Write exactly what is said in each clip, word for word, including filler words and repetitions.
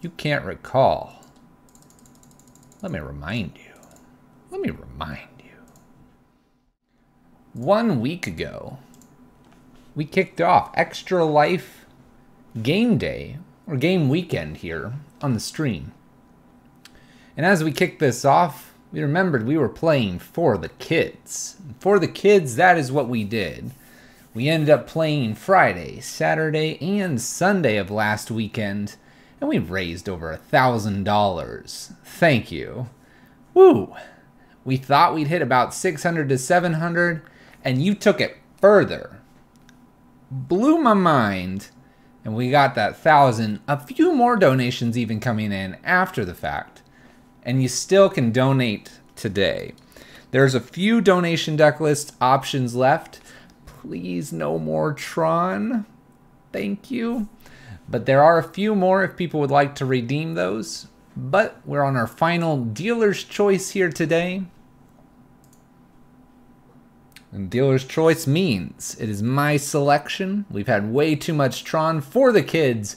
you can't recall. Let me remind you. Let me remind you. One week ago, we kicked off Extra Life game day, or game weekend here on the stream. And as we kicked this off, we remembered we were playing for the kids. For the kids, that is what we did. We ended up playing Friday, Saturday, and Sunday of last weekend, and we raised over a thousand dollars. Thank you. Woo! We thought we'd hit about six hundred to seven hundred, and you took it further. Blew my mind, and we got that thousand, a few more donations even coming in after the fact. And you still can donate today. There's a few donation deck list options left. Please, no more Tron. Thank you. But there are a few more if people would like to redeem those. But we're on our final dealer's choice here today. And dealer's choice means it is my selection. We've had way too much Tron for the kids.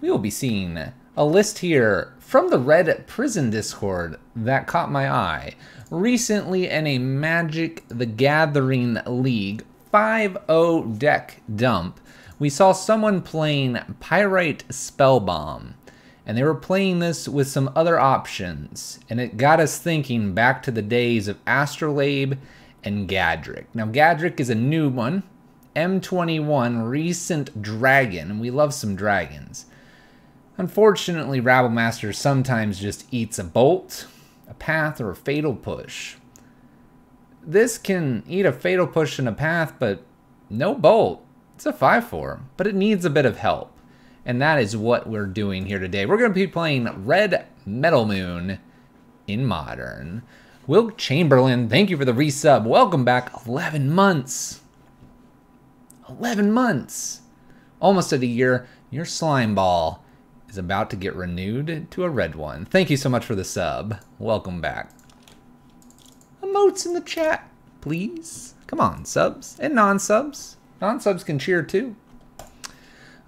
We will be seeing a list here from the Red Prison Discord that caught my eye. Recently in a Magic the Gathering League five oh deck dump, we saw someone playing Pyrite Spellbomb, and they were playing this with some other options, and it got us thinking back to the days of Astrolabe and Gadrak. Now Gadrak is a new one, M twenty-one, recent dragon, and we love some dragons. Unfortunately, Rabble Master sometimes just eats a bolt, a path, or a fatal push. This can eat a fatal push and a path, but no bolt. It's a five four, but it needs a bit of help. And that is what we're doing here today. We're going to be playing Red Metal Moon in Modern. Will Chamberlain, thank you for the resub. Welcome back. eleven months. eleven months. Almost at a year. Your slime ball is about to get renewed to a red one. Thank you so much for the sub. Welcome back. Emotes in the chat, please. Come on, subs and non-subs. Non-subs can cheer too.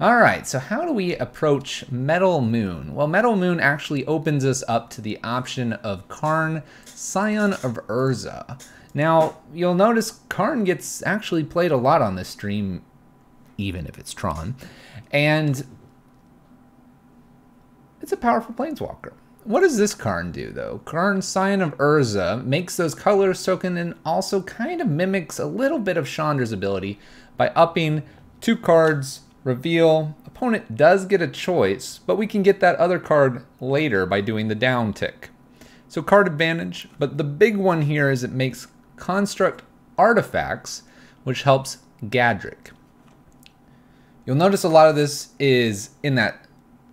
All right, so how do we approach Metal Moon? Well, Metal Moon actually opens us up to the option of Karn, Scion of Urza. Now, you'll notice Karn gets actually played a lot on this stream, even if it's Tron. And it's a powerful planeswalker. What does this Karn do, though? Karn, Scion of Urza, makes those colors token and also kind of mimics a little bit of Chandra's ability by upping two cards, reveal. Opponent does get a choice, but we can get that other card later by doing the down tick. So card advantage, but the big one here is it makes construct artifacts, which helps Gadrak. You'll notice a lot of this is in that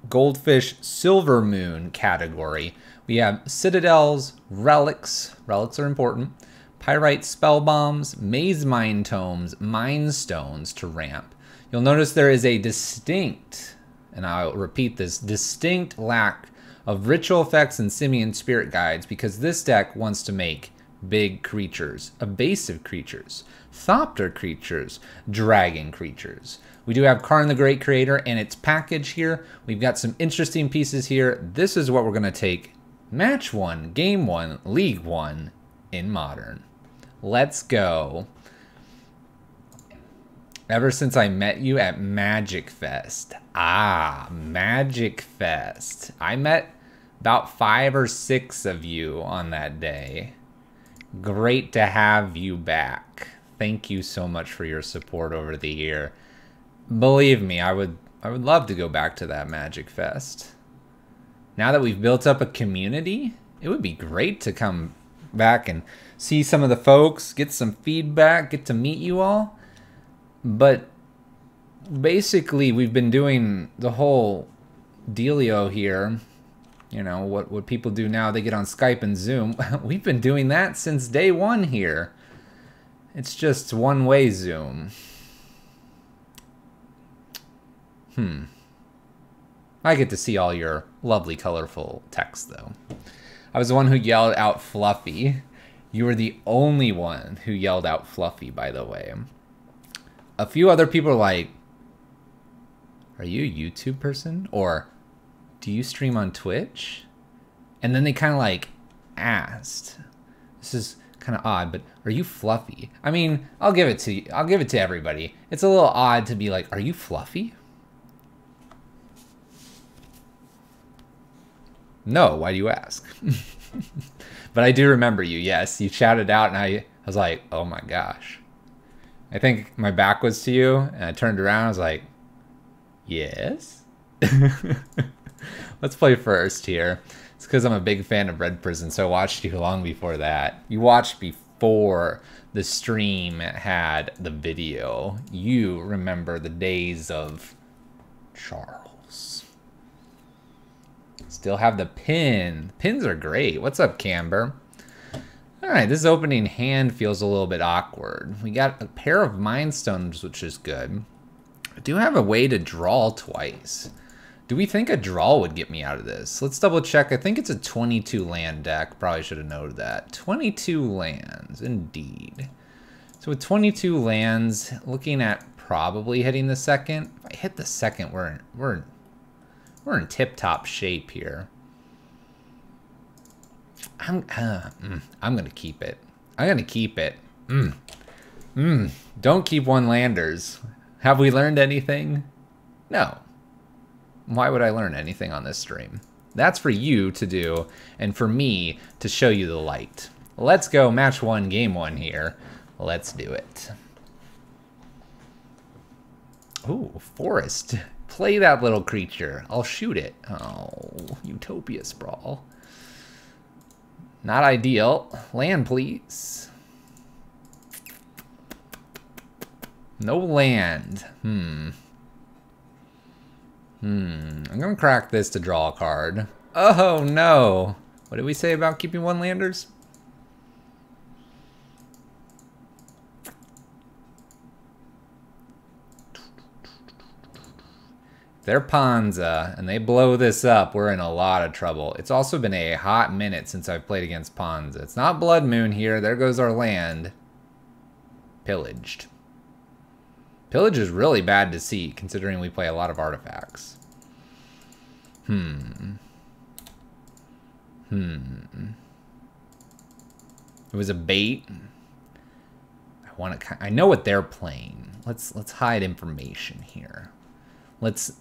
Goldfish Silver Moon category. We have Citadels, Relics, Relics are important, Pyrite Spellbombs, Maze Mine Tomes, Mine Stones to ramp. You'll notice there is a distinct, and I'll repeat this, distinct lack of Ritual Effects and Simian Spirit Guides because this deck wants to make big creatures, evasive creatures, Thopter creatures, dragon creatures. We do have Karn the Great Creator and its package here. We've got some interesting pieces here. This is what we're going to take match one, game one, league one in Modern. Let's go. Ever since I met you at Magic Fest. Ah, Magic Fest. I met about five or six of you on that day. Great to have you back. Thank you so much for your support over the year. Believe me, I would I would love to go back to that Magic Fest. Now that we've built up a community, it would be great to come back and see some of the folks, get some feedback, get to meet you all. But basically, we've been doing the whole dealio here. You know, what, what people do now, they get on Skype and Zoom. We've been doing that since day one here. It's just one-way Zoom. Hmm. I get to see all your lovely, colorful texts, though. I was the one who yelled out Fluffy. You were the only one who yelled out Fluffy, by the way. A few other people are like, are you a YouTube person? Or, do you stream on Twitch? And then they kind of like asked, this is kind of odd, but are you fluffy? I mean, I'll give it to you. I'll give it to everybody. It's a little odd to be like, are you fluffy? No, why do you ask? But I do remember you, yes. You shouted out and I, I was like, oh my gosh. I think my back was to you and I turned around, I was like, yes? Let's play first here. It's because I'm a big fan of Red Prison, so I watched you long before that. You watched before the stream had the video. You remember the days of Charles. Still have the pin. Pins are great. What's up, Camber? All right, this opening hand feels a little bit awkward. We got a pair of Mind Stones, which is good. I do have a way to draw twice. Do we think a draw would get me out of this? Let's double check. I think it's a twenty-two land deck. Probably should have noted that. twenty-two lands, indeed. So with twenty-two lands, looking at probably hitting the second. If I hit the second, we're in, we're in, we're in tip-top shape here. I'm uh, mm, I'm gonna keep it. I'm gonna keep it. Mm. Mm. Don't keep one landers. Have we learned anything? No. Why would I learn anything on this stream? That's for you to do and for me to show you the light. Let's go match one, game one here. Let's do it. Ooh, forest. Play that little creature. I'll shoot it. Oh, Utopia Sprawl. Not ideal. Land, please. No land. Hmm. Hmm, I'm gonna crack this to draw a card. Oh no! What did we say about keeping one landers? They're Ponza, and they blow this up, we're in a lot of trouble. It's also been a hot minute since I've played against Ponza. It's not Blood Moon here, there goes our land. Pillaged. Pillage is really bad to see, considering we play a lot of artifacts. Hmm. Hmm. It was a bait. I want to. I know what they're playing. Let's let's hide information here. Let's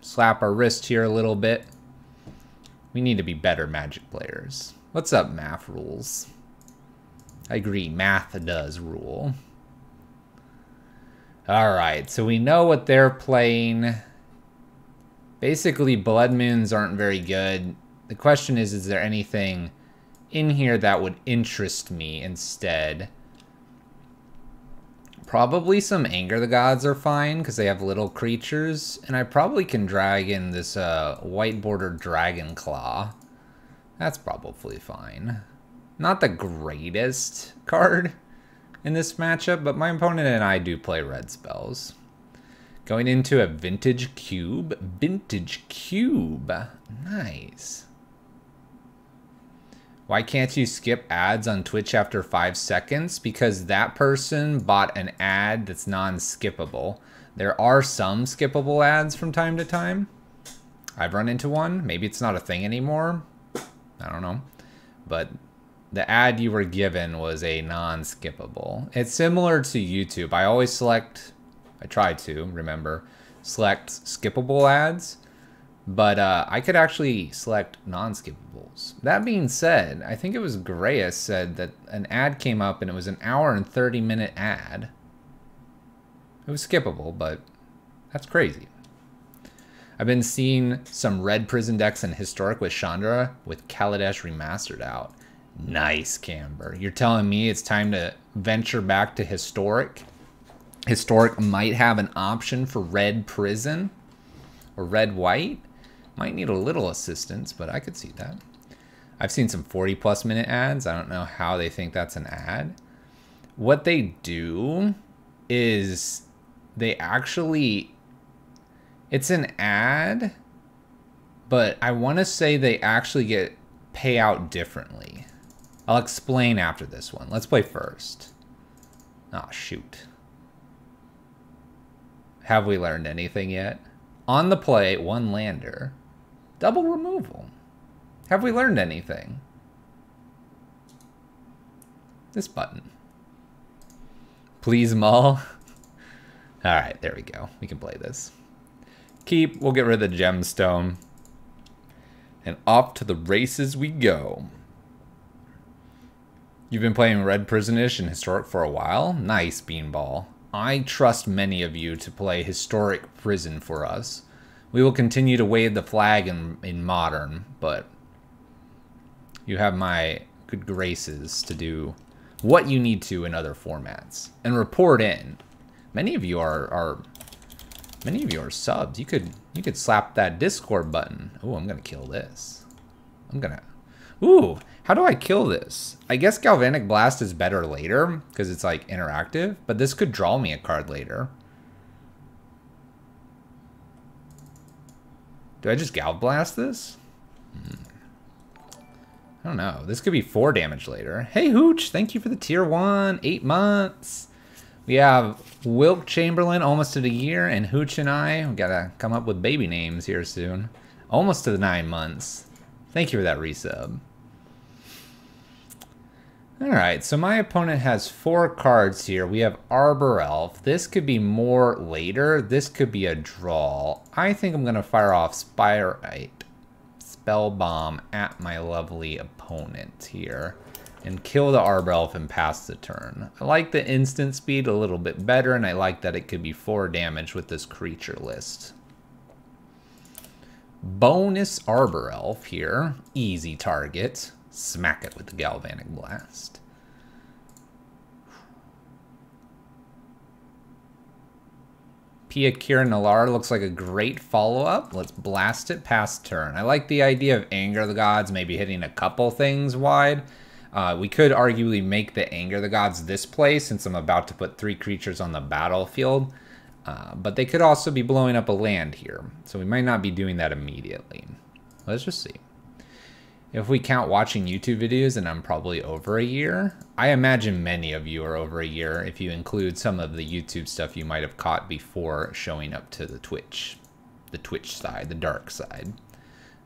slap our wrist here a little bit. We need to be better Magic players. What's up, Math Rules? I agree. Math does rule. All right, so we know what they're playing. Basically, Blood Moons aren't very good. The question is, is there anything in here that would interest me instead? Probably some Anger the Gods are fine, because they have little creatures. And I probably can drag in this uh, white border Dragon Claw. That's probably fine. Not the greatest card in this matchup, but my opponent and I do play red spells. Going into a vintage cube. Vintage cube. Nice. Why can't you skip ads on Twitch after five seconds? Because that person bought an ad that's non-skippable. There are some skippable ads from time to time. I've run into one. Maybe it's not a thing anymore. I don't know. But the ad you were given was a non-skippable. It's similar to YouTube. I always select, I try to, remember, select skippable ads, but uh, I could actually select non-skippables. That being said, I think it was Grayus said that an ad came up and it was an hour and thirty minute ad. It was skippable, but that's crazy. I've been seeing some Red Prison decks in Historic with Chandra with Kaladesh Remastered out. Nice, Camber. You're telling me it's time to venture back to Historic? Historic might have an option for Red Prison or Red White. Might need a little assistance, but I could see that. I've seen some forty plus minute ads. I don't know how they think that's an ad. What they do is they actually, it's an ad, but I want to say they actually get payout differently. I'll explain after this one. Let's play first. Ah, oh, shoot. Have we learned anything yet? On the play, one lander. Double removal. Have we learned anything? This button. Please Maul. All right, there we go. We can play this. Keep, we'll get rid of the gemstone. And off to the races we go. You've been playing Red Prisonish and Historic for a while? Nice, Beanball. I trust many of you to play Historic Prison for us. We will continue to wave the flag in, in Modern, but you have my good graces to do what you need to in other formats. And report in. Many of you are... are Many of you are subs. You could you could slap that Discord button. Oh, I'm gonna kill this. I'm gonna. Ooh, how do I kill this? I guess Galvanic Blast is better later because it's like interactive. But this could draw me a card later. Do I just Galv Blast this? Hmm. I don't know. This could be four damage later. Hey Hooch, thank you for the tier one eight months. We have Wilt Chamberlain almost to the year, and Hooch and I, we gotta come up with baby names here soon. Almost to the nine months. Thank you for that resub. Alright, so my opponent has four cards here. We have Arbor Elf. This could be more later. This could be a draw. I think I'm gonna fire off Spirite Spell Bomb at my lovely opponent here. And kill the Arbor Elf and pass the turn. I like the instant speed a little bit better, and I like that it could be four damage with this creature list. Bonus Arbor Elf here. Easy target. Smack it with the Galvanic Blast. Pia Kira Nalar looks like a great follow-up. Let's blast it past turn. I like the idea of Anger of the Gods, maybe hitting a couple things wide. Uh, we could arguably make the Anger of the Gods this play since I'm about to put three creatures on the battlefield. Uh, but they could also be blowing up a land here. So we might not be doing that immediately. Let's just see. If we count watching YouTube videos, and I'm probably over a year. I imagine many of you are over a year if you include some of the YouTube stuff you might have caught before showing up to the Twitch. The Twitch side, the dark side.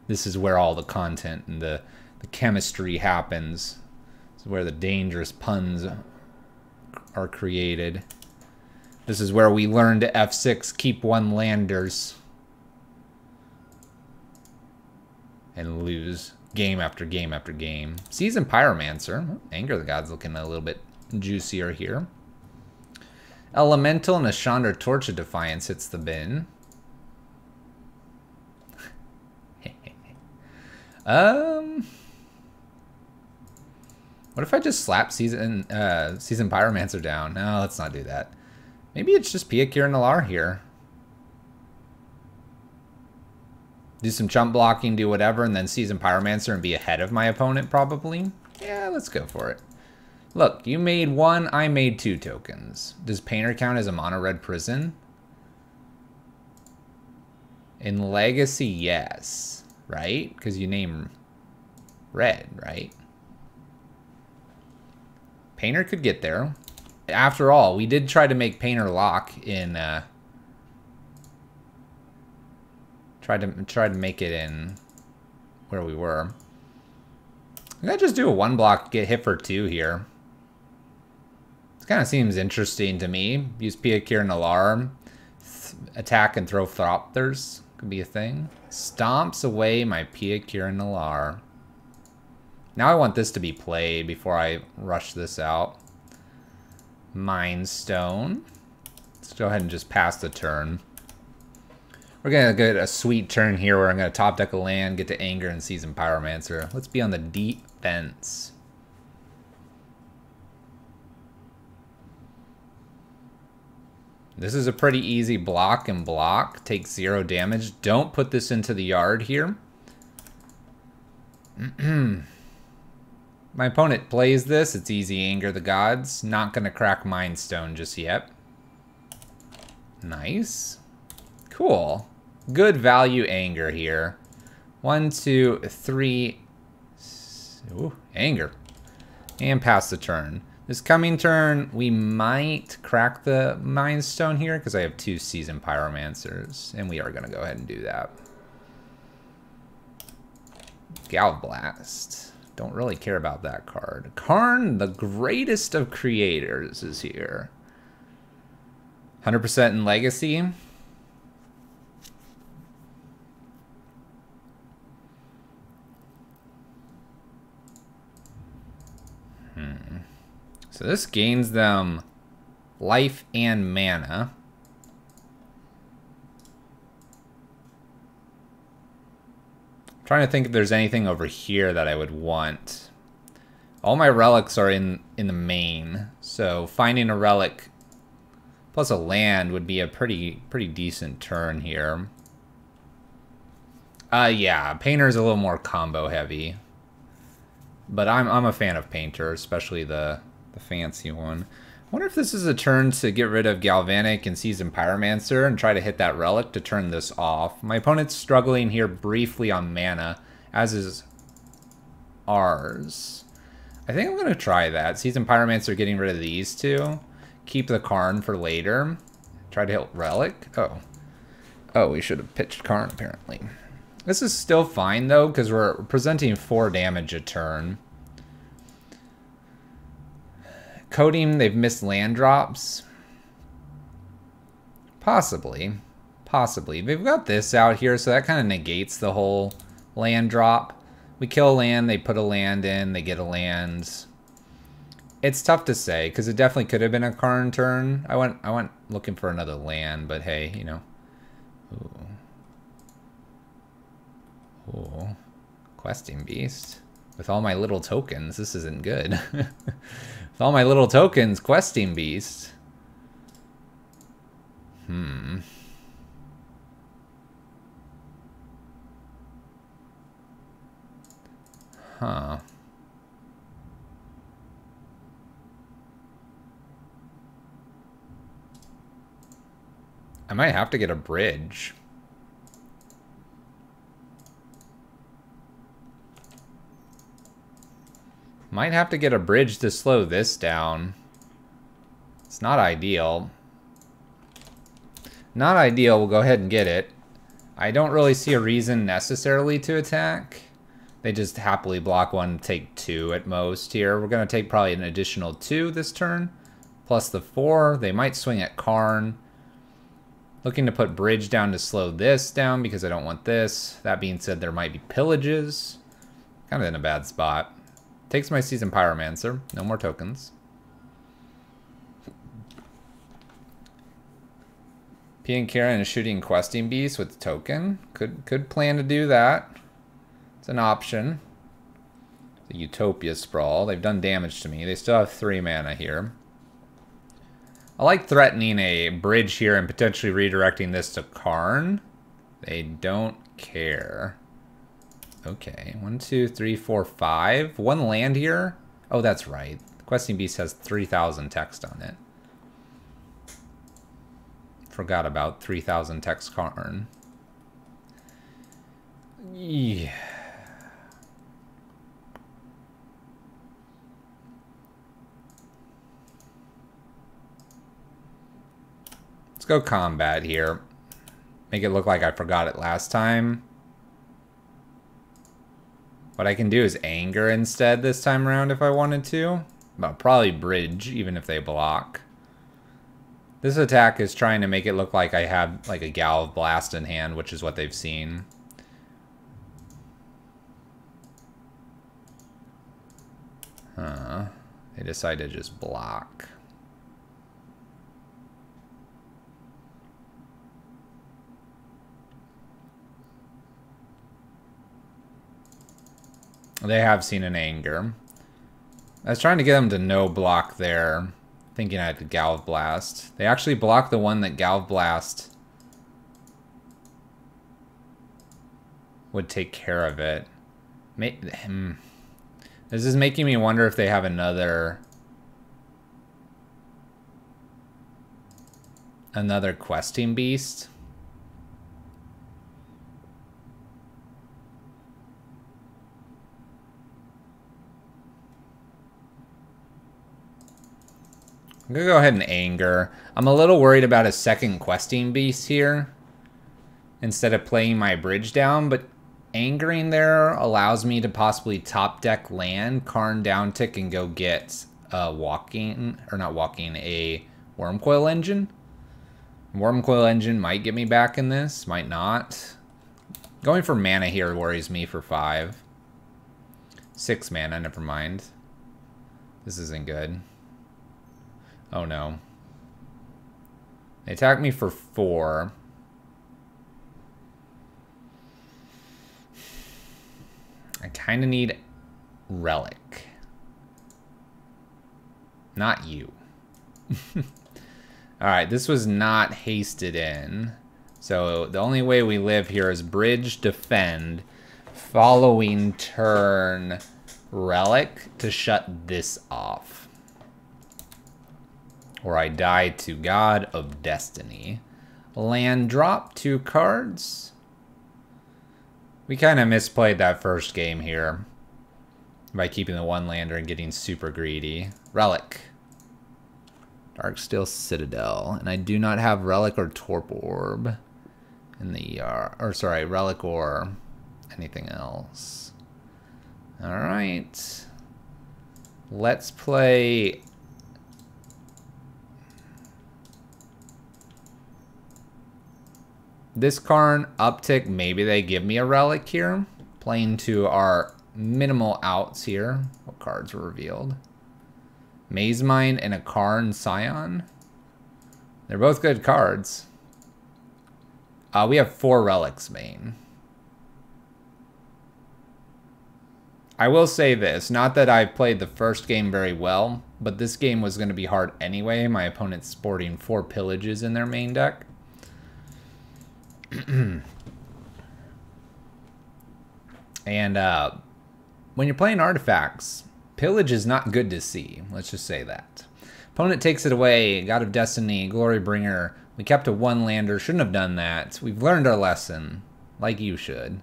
This is where all the content and the, the chemistry happens. This is where the dangerous puns are created. This is where we learn to F six, keep one landers. And lose game after game after game. Seasoned Pyromancer. Anger of the Gods looking a little bit juicier here. Elemental and a Chandra Torch of Defiance hits the bin. um... What if I just slap Season uh, Season Pyromancer down? No, let's not do that. Maybe it's just Pia Kira Nalar here. Do some chump blocking, do whatever, and then Season Pyromancer and be ahead of my opponent, probably. Yeah, let's go for it. Look, you made one, I made two tokens. Does Painter count as a mono-red prison? In Legacy, yes. Right? Because you name red, right? Painter could get there. After all, we did try to make Painter lock in. Uh, tried to tried to make it in where we were. I'm gonna just do a one block, get hit for two here. This kind of seems interesting to me. Use Pia Kira Nalar, attack and throw Thropters could be a thing. Stomps away my Pia Kira Nalar. Now I want this to be played before I rush this out. Mind Stone. Let's go ahead and just pass the turn. We're going to get a sweet turn here where I'm going to top deck a land, get to Anger and Seasoned Pyromancer. Let's be on the defense. This is a pretty easy block and block. Take zero damage. Don't put this into the yard here. My opponent plays this. It's easy Anger the Gods. Not going to crack Mind Stone just yet. Nice. Cool. Good value Anger here. One, two, three. Ooh, Anger. And pass the turn. This coming turn, we might crack the Mine Stone here because I have two Seasoned Pyromancers, and we are going to go ahead and do that. Galblast. Don't really care about that card. Karn, the greatest of creators, is here. one hundred percent in Legacy. Hmm. So this gains them life and mana. I'm trying to think if there's anything over here that I would want. All my relics are in, in the main, so finding a relic plus a land would be a pretty pretty decent turn here. Uh, yeah, Painter's a little more combo heavy. But I'm, I'm a fan of Painter, especially the... the fancy one. I wonder if this is a turn to get rid of Galvanic and Seasoned Pyromancer and try to hit that relic to turn this off. My opponent's struggling here briefly on mana, as is ours. I think I'm going to try that. Seasoned Pyromancer getting rid of these two. Keep the Karn for later. Try to hit relic. Oh. Oh, we should have pitched Karn, apparently. This is still fine, though, because we're presenting four damage a turn. Coding, they've missed land drops. Possibly. Possibly. They've got this out here, so that kind of negates the whole land drop. We kill a land, they put a land in, they get a land. It's tough to say, because it definitely could have been a Karn turn. I went, I went looking for another land, but hey, you know. Ooh. Ooh. Questing Beast. With all my little tokens, this isn't good. With all my little tokens, Questing Beast. Hmm. Huh. I might have to get a bridge. Might have to get a bridge to slow this down. It's not ideal. Not ideal, we'll go ahead and get it. I don't really see a reason necessarily to attack. They just happily block one, take two at most here. We're gonna take probably an additional two this turn, plus the four. They might swing at Karn. Looking to put bridge down to slow this down because I don't want this. That being said, there might be pillages. Kind of in a bad spot. Takes my Seasoned Pyromancer. No more tokens. P and Karen is shooting Questing Beast with token. Could could plan to do that. It's an option. The Utopia Sprawl. They've done damage to me. They still have three mana here. I like threatening a bridge here and potentially redirecting this to Karn. They don't care. Okay, one, two, three, four, five. One land here. Oh, that's right. The Questing Beast has three thousand text on it. Forgot about three thousand text Karn. Yeah. Let's go combat here. Make it look like I forgot it last time. What I can do is anger instead this time around if I wanted to. But probably bridge, even if they block. This attack is trying to make it look like I have like a Galblast in hand, which is what they've seen. Huh. They decide to just block. They have seen an anger. I was trying to get them to no block there, thinking I had to Galblast. They actually blocked the one that Galblast would take care of it. This is making me wonder if they have another another Questing Beast. I'm gonna go ahead and anger. I'm a little worried about a second questing beast here instead of playing my bridge down, but angering there allows me to possibly top deck land, Karn down tick, and go get a walking, or not walking, a Wormcoil Engine. Wormcoil Engine might get me back in this, might not. Going for mana here worries me for five. Six mana, never mind. This isn't good. Oh no. They attacked me for four. I kind of need Relic. Not you. Alright, this was not hasted in. So the only way we live here is bridge, defend, following turn, Relic to shut this off. Or I die to God of Destiny. Land drop, two cards. We kind of misplayed that first game here by keeping the one lander and getting super greedy. Relic. Darksteel Citadel. And I do not have Relic or Torp Orb in the E R. Or sorry, Relic or anything else. Alright. Let's play... this Karn, uptick, maybe they give me a Relic here. Playing to our minimal outs here. What cards were revealed? Maze Mine and a Karn Scion. They're both good cards. Uh, we have four Relics main. I will say this, not that I played the first game very well, but this game was going to be hard anyway. My opponent's sporting four Pillages in their main deck. And uh, when you're playing artifacts, pillage is not good to see. Let's just say that. Opponent takes it away. God of Destiny, Glorybringer. We kept a one lander. Shouldn't have done that. We've learned our lesson, like you should.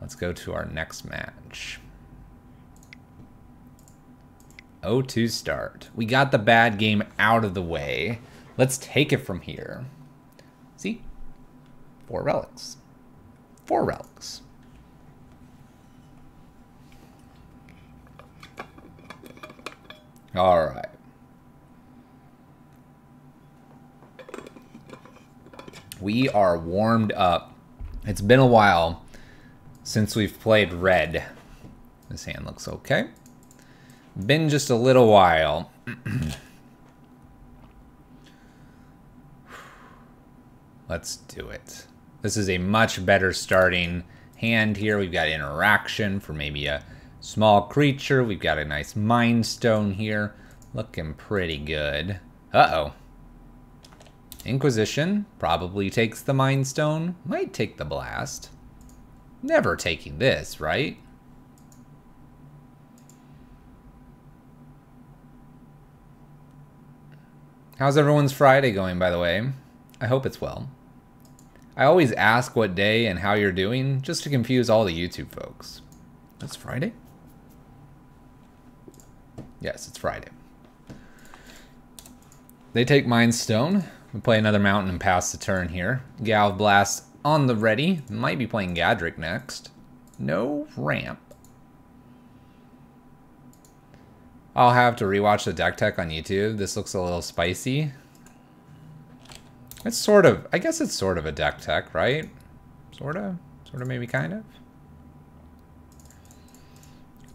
Let's go to our next match. oh two start. We got the bad game out of the way. Let's take it from here. See? Four relics. Four relics. All right. We are warmed up. It's been a while since we've played red. This hand looks okay. Been just a little while. Let's do it. This is a much better starting hand here. We've got interaction for maybe a small creature. We've got a nice Mind Stone here. Looking pretty good. Uh-oh. Inquisition probably takes the Mind Stone. Might take the Blast. Never taking this, right? How's everyone's Friday going, by the way? I hope it's well. I always ask what day and how you're doing, just to confuse all the YouTube folks. It's Friday? Yes, it's Friday. They take Mind Stone. We play another mountain and pass the turn here. Galv Blast on the ready. Might be playing Gadrak next. No ramp. I'll have to rewatch the deck tech on YouTube. This looks a little spicy. It's sort of, I guess it's sort of a deck tech, right? Sort of, sort of, maybe kind of.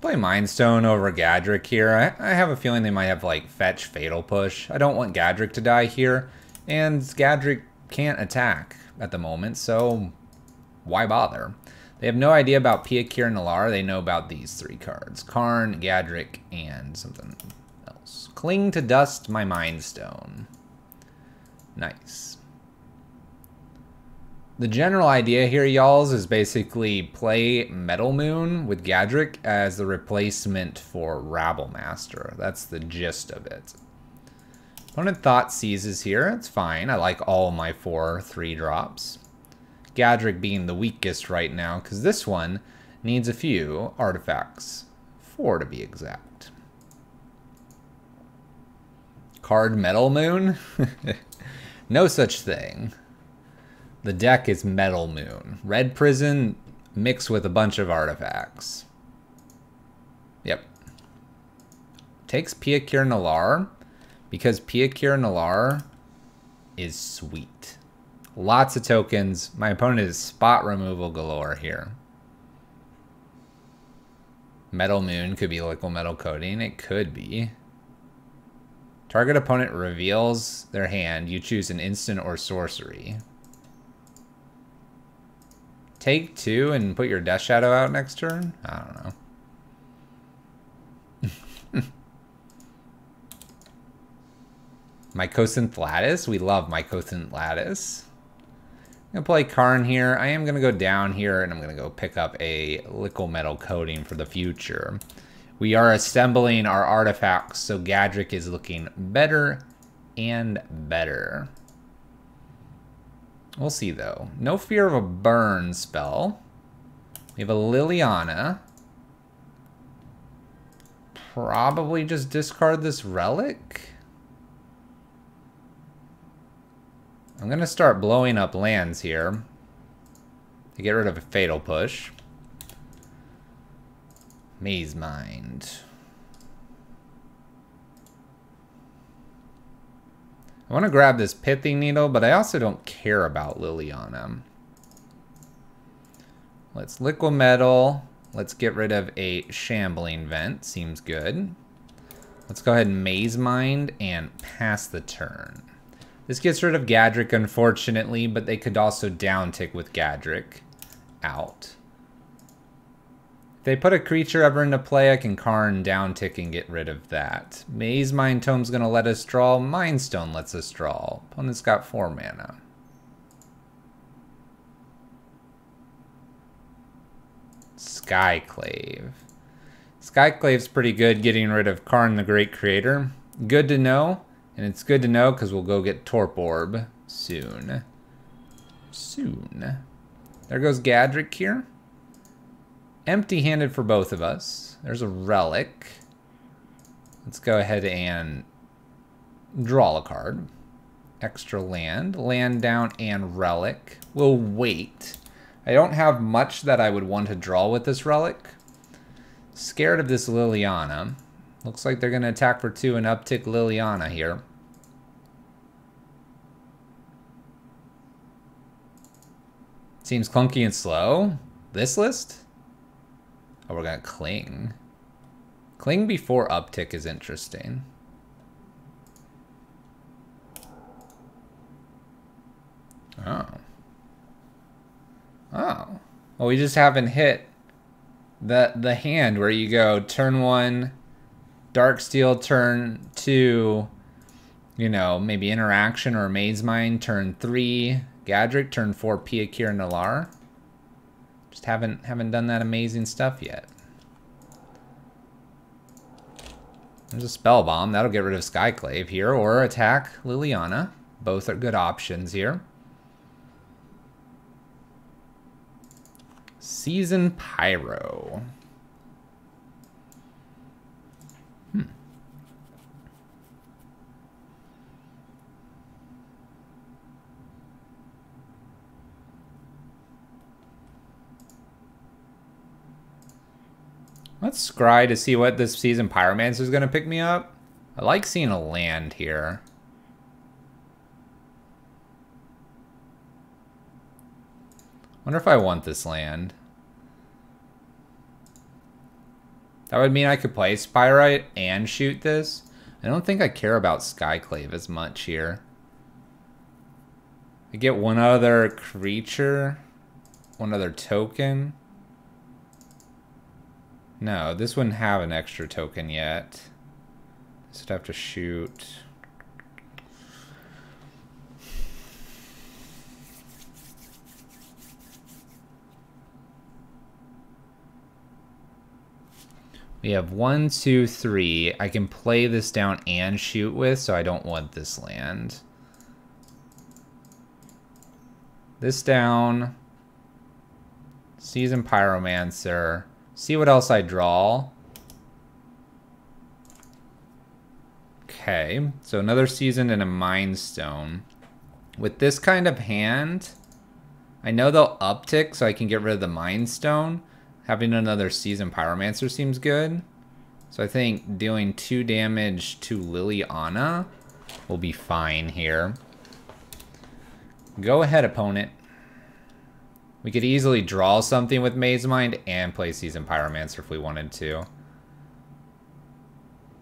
Play Mind Stone over Gadrak here. I, I have a feeling they might have like fetch, fatal push. I don't want Gadrak to die here, and Gadrak can't attack at the moment, so why bother? They have no idea about Pia, Kir, and Alara. They know about these three cards. Karn, Gadrak, and something else. Cling to Dust, my Mind Stone. Nice. The general idea here, y'alls, is basically play Metal Moon with Gadrak as the replacement for Rabble Master. That's the gist of it. Opponent Thought Seizes here. It's fine. I like all my four three drops. Gadrak being the weakest right now, because this one needs a few artifacts. Four to be exact. Card Metal Moon? No such thing. The deck is Metal Moon. Red Prison mixed with a bunch of artifacts. Yep. Takes Piakir Nalar because Piakir Nalar is sweet. Lots of tokens. My opponent is spot removal galore here. Metal Moon could be Liquid Metal Coating. It could be. Target opponent reveals their hand. You choose an instant or sorcery. Take two and put your Death Shadow out next turn? I don't know. Mycosynth Lattice. We love Mycosynth Lattice. I'm going to play Karn here. I am going to go down here, and I'm going to go pick up a Liquid Metal Coating for the future. We are assembling our artifacts, so Gadrak is looking better and better. We'll see, though. No fear of a burn spell. We have a Liliana. Probably just discard this relic. I'm going to start blowing up lands here to get rid of a Fatal Push. Maze Mind. I want to grab this Pithing Needle, but I also don't care about Liliana. Let's Liquid Metal. Let's get rid of a Shambling Vent. Seems good. Let's go ahead and Maze Mind and pass the turn. This gets rid of Gadrak, unfortunately, but they could also downtick with Gadrak out. If they put a creature ever into play, I can Karn downtick and get rid of that. Maze Mind Tome's going to let us draw. Mind Stone lets us draw. Opponent's got four mana. Skyclave. Skyclave's pretty good getting rid of Karn the Great Creator. Good to know. And it's good to know because we'll go get Torp Orb soon. Soon. There goes Gadrak here. Empty-handed for both of us. There's a relic. Let's go ahead and draw a card. Extra land. Land down and relic. We'll wait. I don't have much that I would want to draw with this relic. Scared of this Liliana. Looks like they're going to attack for two and uptick Liliana here. Seems clunky and slow. This list? Oh, we're going to Cling. Cling before uptick is interesting. Oh. Oh. Well, we just haven't hit the, the hand where you go turn one... Darksteel turn two, you know, maybe Interaction or Maze Mind turn three, Gadrak turn four, Piakir Nalar. Just haven't haven't done that amazing stuff yet. There's a Spell Bomb that'll get rid of Skyclave here, or attack Liliana. Both are good options here. Season Pyro. Let's scry to see what this Season Pyromancer is going to pick me up. I like seeing a land here. Wonder if I want this land. That would mean I could play Spyrite and shoot this. I don't think I care about Skyclave as much here. I get one other creature, one other token. No, this wouldn't have an extra token yet. This would have to shoot. We have one, two, three. I can play this down and shoot with, so I don't want this land. This down. Seasoned Pyromancer. See what else I draw. Okay, so another season and a Mind Stone. With this kind of hand, I know they'll uptick so I can get rid of the Mind Stone. Having another season Pyromancer seems good. So I think dealing two damage to Liliana will be fine here. Go ahead, opponent. We could easily draw something with Maze Mind and play Seasoned Pyromancer if we wanted to.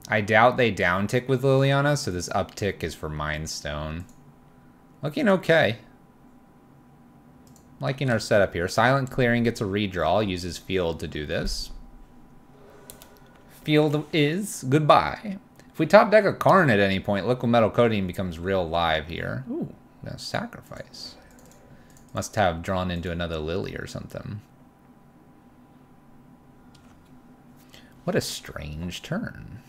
I doubt they downtick with Liliana, so this uptick is for Mind Stone. Looking okay. Liking our setup here. Silent Clearing gets a redraw, uses Field to do this. Field is goodbye. If we top deck a Karn at any point, Liquid Metal Coating becomes real live here. Ooh, no sacrifice. Must have drawn into another Lily or something. What a strange turn.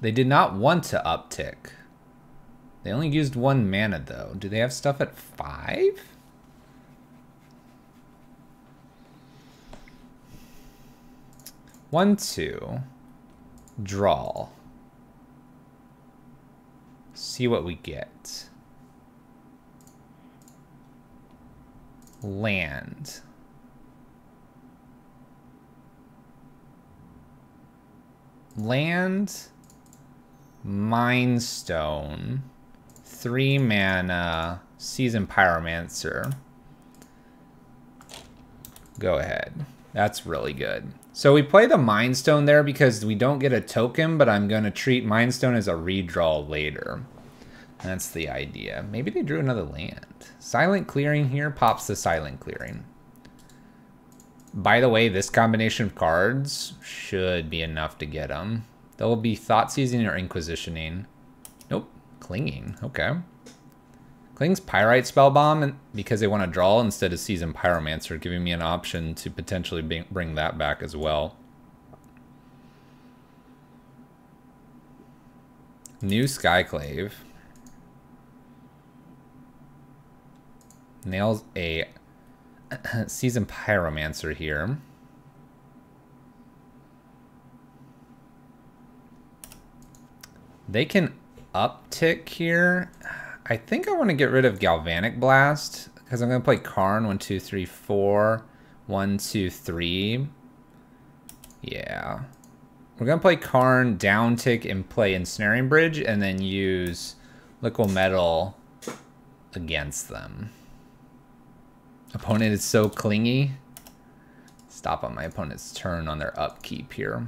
They did not want to uptick. They only used one mana though. Do they have stuff at five? One, two. Draw. See what we get. Land. Land. Mind Stone. Three mana. Seasoned Pyromancer. Go ahead. That's really good. So we play the Mind Stone there because we don't get a token, but I'm going to treat Mind Stone as a redraw later. That's the idea. Maybe they drew another land. Silent Clearing here pops the Silent Clearing. By the way, this combination of cards should be enough to get them. They'll be Thought Seizing or Inquisitioning. Nope, Clinging, okay. Kling's Pyrite Spell Bomb, and because they want to draw instead of Seasoned Pyromancer, giving me an option to potentially bring that back as well. New Skyclave. Nails a Seasoned Pyromancer here. They can uptick here. I think I want to get rid of Galvanic Blast because I'm going to play Karn. One, two, three, four. One, two, three. Yeah. We're going to play Karn, downtick, and play Ensnaring Bridge, and then use Liquid Metal against them. Opponent is so clingy. Stop on my opponent's turn on their upkeep here.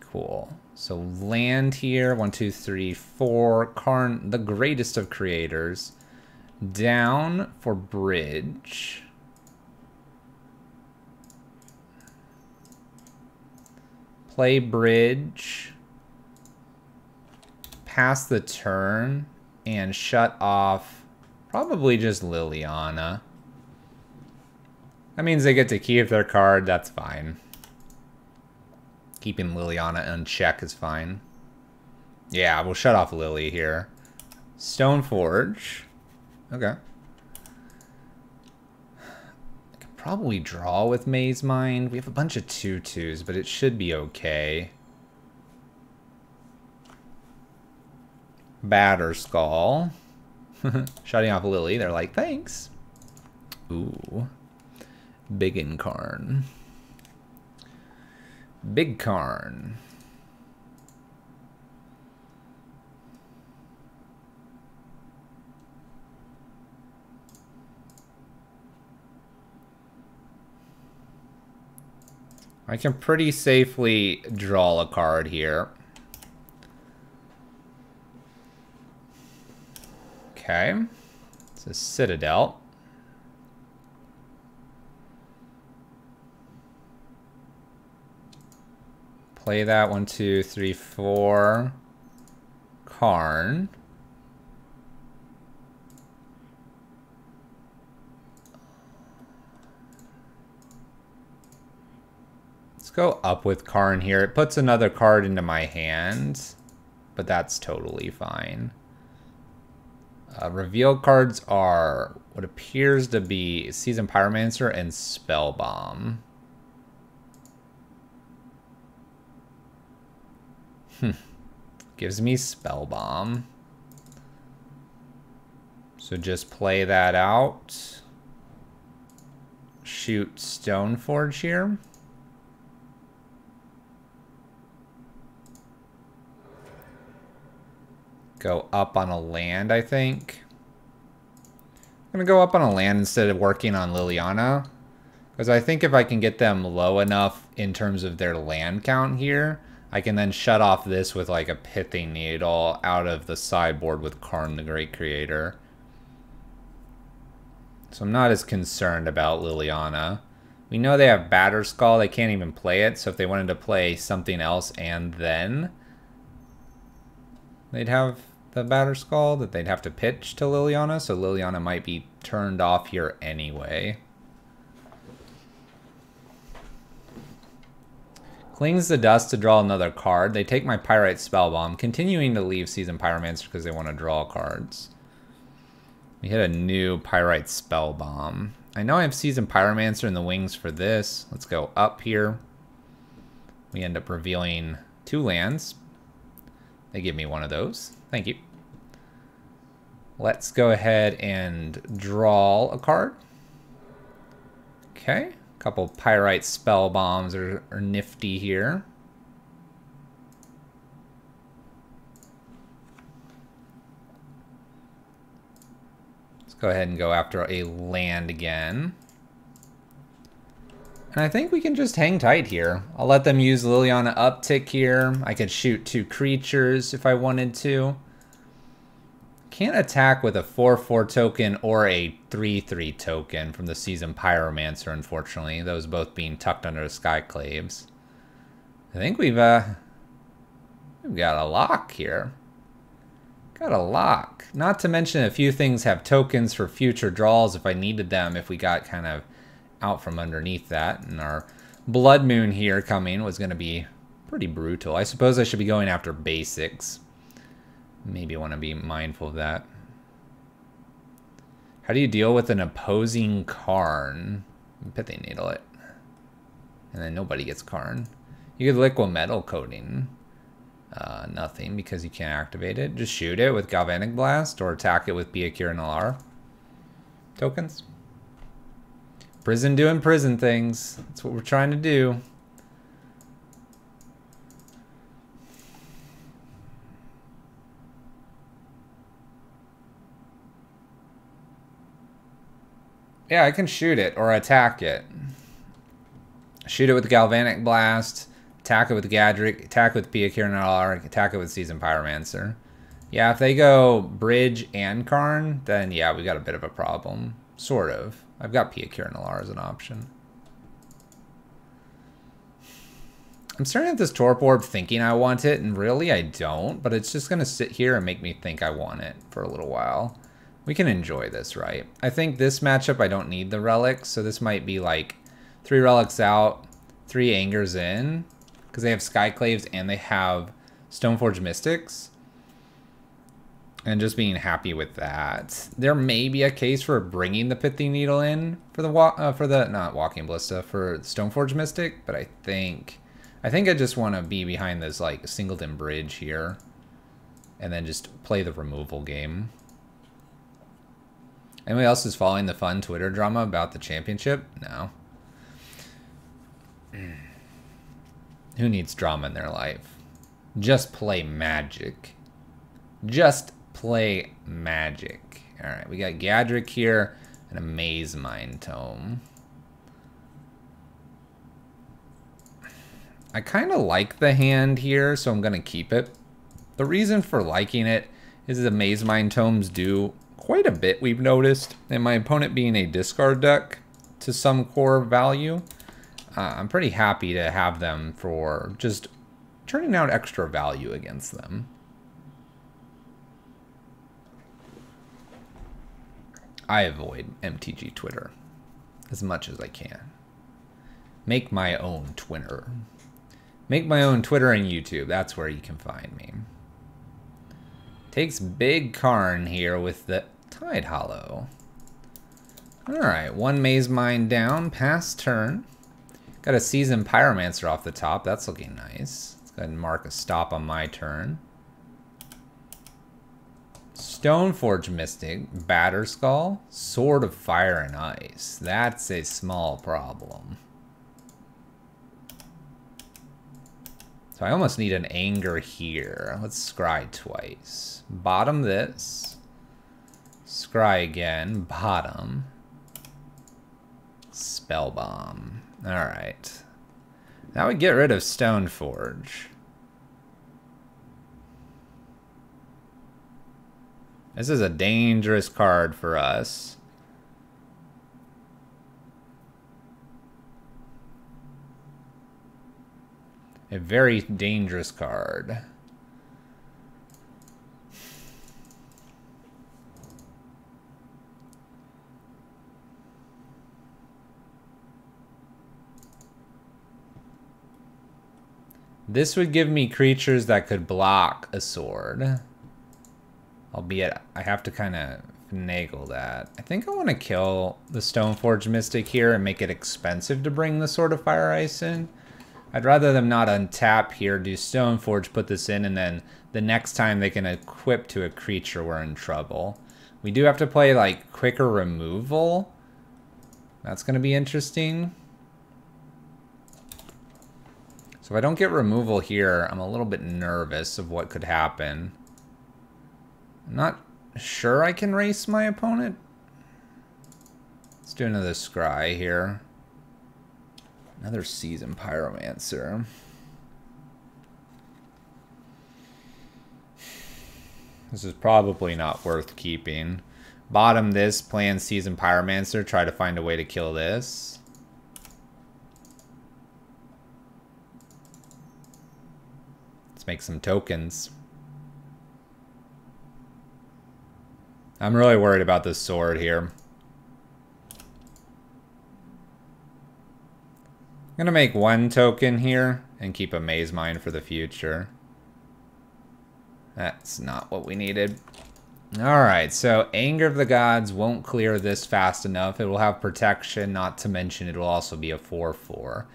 Cool. So land here, one, two, three, four. Karn, the greatest of creators. Down for bridge. Play bridge. Pass the turn and shut off probably just Liliana. That means they get to keep their card, that's fine. Keeping Liliana unchecked is fine. Yeah, we'll shut off Lily here. Stoneforge. Okay. I could probably draw with Maze Mind. We have a bunch of two twos, but it should be okay. Batterskull. Shutting off Lily. They're like, thanks. Ooh. Big Incarn. Big Karn. I can pretty safely draw a card here. Okay. It's a Citadel. Play that, one, two, three, four. Karn. Let's go up with Karn here. It puts another card into my hand, but that's totally fine. Uh, reveal cards are what appears to be Seasoned Pyromancer and Spell Bomb. Hmm. Gives me Spell Bomb. So just play that out. Shoot Stoneforge here. Go up on a land, I think. I'm gonna go up on a land instead of working on Liliana. Because I think if I can get them low enough in terms of their land count here, I can then shut off this with like a Pithing Needle out of the sideboard with Karn the Great Creator. So I'm not as concerned about Liliana. We know they have Batterskull, they can't even play it, so if they wanted to play something else and then they'd have the Batterskull that they'd have to pitch to Liliana, so Liliana might be turned off here anyway. Clings the Dust to draw another card. They take my Pyrite Spellbomb, continuing to leave Seasoned Pyromancer because they want to draw cards. We hit a new Pyrite Spellbomb. I know I have Seasoned Pyromancer in the wings for this. Let's go up here. We end up revealing two lands. They give me one of those. Thank you. Let's go ahead and draw a card. Okay. A couple Pyrite Spell Bombs are, are nifty here. Let's go ahead and go after a land again. And I think we can just hang tight here. I'll let them use Liliana Uptick here. I could shoot two creatures if I wanted to. Can't attack with a four four token or a three three token from the Seasoned Pyromancer, unfortunately. Those both being tucked under the Skyclaves. I think we've, uh, we've got a lock here. Got a lock. Not to mention a few things have tokens for future draws if I needed them, if we got kind of out from underneath that, and our Blood Moon here coming was going to be pretty brutal. I suppose I should be going after basics. Maybe want to be mindful of that. How do you deal with an opposing Karn? Pithing Needle it. And then nobody gets Karn. You could Liquid Metal Coating. Uh, nothing, because you can't activate it. Just shoot it with Galvanic Blast, or attack it with Biakir and Alara. Tokens. Prison doing prison things. That's what we're trying to do. Yeah, I can shoot it or attack it. Shoot it with Galvanic Blast. Attack it with Gadrak. Attack it with Biakir and Alara. Attack it with Seasoned Pyromancer. Yeah, if they go Bridge and Karn, then yeah, we got a bit of a problem. Sort of. I've got Biakir and Alara as an option. I'm staring at this Torp Orb thinking I want it, and really I don't, but it's just going to sit here and make me think I want it for a little while. We can enjoy this, right? I think this matchup I don't need the relics, so this might be like three relics out, three Angers in, because they have Skyclaves and they have Stoneforge Mystics. And just being happy with that. There may be a case for bringing the Pithing Needle in for the wa uh, for the not Walking Ballista for Stoneforge Mystic, but I think I think I just want to be behind this like Singleton Bridge here, and then just play the removal game. Anybody else is following the fun Twitter drama about the championship? No. Who needs drama in their life? Just play Magic. Just. Play Magic. All right, we got Gadrak here and a Maze Mind Tome. I kind of like the hand here, so I'm going to keep it. The reason for liking it is the Maze Mind Tomes do quite a bit, we've noticed, and my opponent being a discard deck to some core value, uh, I'm pretty happy to have them for just turning out extra value against them. I avoid M T G Twitter as much as I can. Make my own Twitter. Make my own Twitter and YouTube. That's where you can find me. Takes Big Karn here with the Tide Hollow. Alright, one Maze Mine down, pass turn. Got a Seasoned Pyromancer off the top, that's looking nice. Let's go ahead and mark a stop on my turn. Stoneforge Mystic, Batterskull, Sword of Fire and Ice. That's a small problem. So I almost need an anger here. Let's scry twice. Bottom this. Scry again. Bottom. Spell bomb. Alright. That would get rid of Stoneforge. This is a dangerous card for us. A very dangerous card. This would give me creatures that could block a sword. Albeit, I have to kind of finagle that. I think I want to kill the Stoneforge Mystic here and make it expensive to bring the Sword of Fire Ice in. I'd rather them not untap here, do Stoneforge, put this in, and then the next time they can equip to a creature, we're in trouble. We do have to play, like, quicker removal. That's going to be interesting. So if I don't get removal here, I'm a little bit nervous of what could happen. I'm not sure I can race my opponent. Let's do another scry here. Another Seasoned Pyromancer. This is probably not worth keeping. Bottom this, plan Seasoned Pyromancer, try to find a way to kill this. Let's make some tokens. I'm really worried about this sword here. I'm gonna make one token here and keep a Maze Mine for the future. That's not what we needed. Alright, so Anger of the Gods won't clear this fast enough. It will have protection, not to mention it will also be a four four.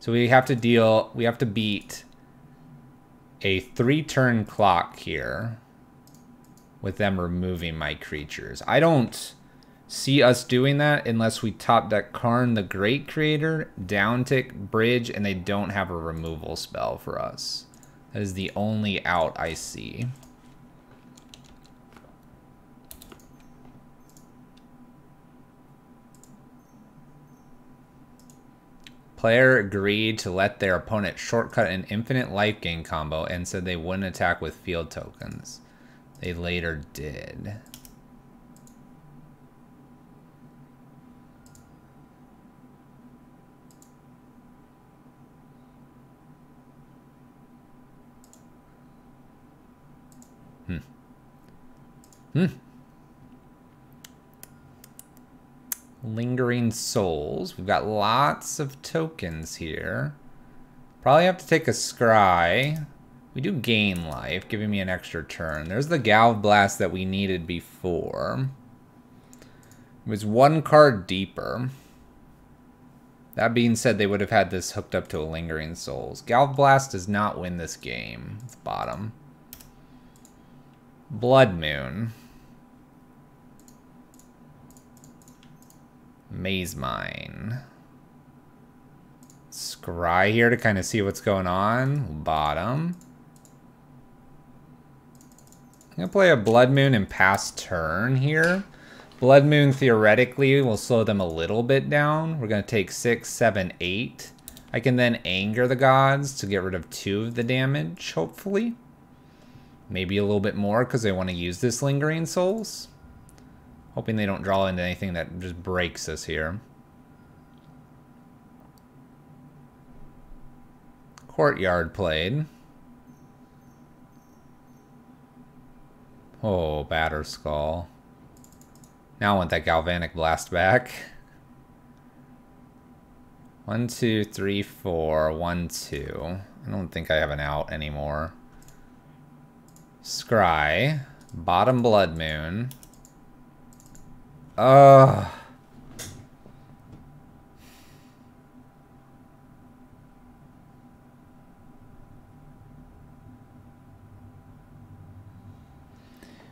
So we have to deal, we have to beat a three turn clock here with them removing my creatures. I don't see us doing that unless we top deck Karn the Great Creator, down tick, bridge, and they don't have a removal spell for us. That is the only out I see. Player agreed to let their opponent shortcut an infinite life gain combo and said they wouldn't attack with field tokens. They later did. Hmm. Lingering Souls. We've got lots of tokens here. Probably have to take a scry. We do gain life, giving me an extra turn. There's the Galvblast that we needed before. It was one card deeper. That being said, they would have had this hooked up to a Lingering Souls. Galvblast does not win this game. It's bottom. Blood Moon. Maze Mine. Scry here to kind of see what's going on. Bottom. I'm going to play a Blood Moon and pass turn here. Blood Moon theoretically will slow them a little bit down. We're going to take six, seven, eight. I can then Anger the Gods to get rid of two of the damage, hopefully. Maybe a little bit more because they want to use this Lingering Souls. Hoping they don't draw into anything that just breaks us here. Courtyard played. Oh, Batterskull. Now I want that Galvanic Blast back. One, two, three, four. One, two. I don't think I have an out anymore. Scry. Bottom Blood Moon. Ugh.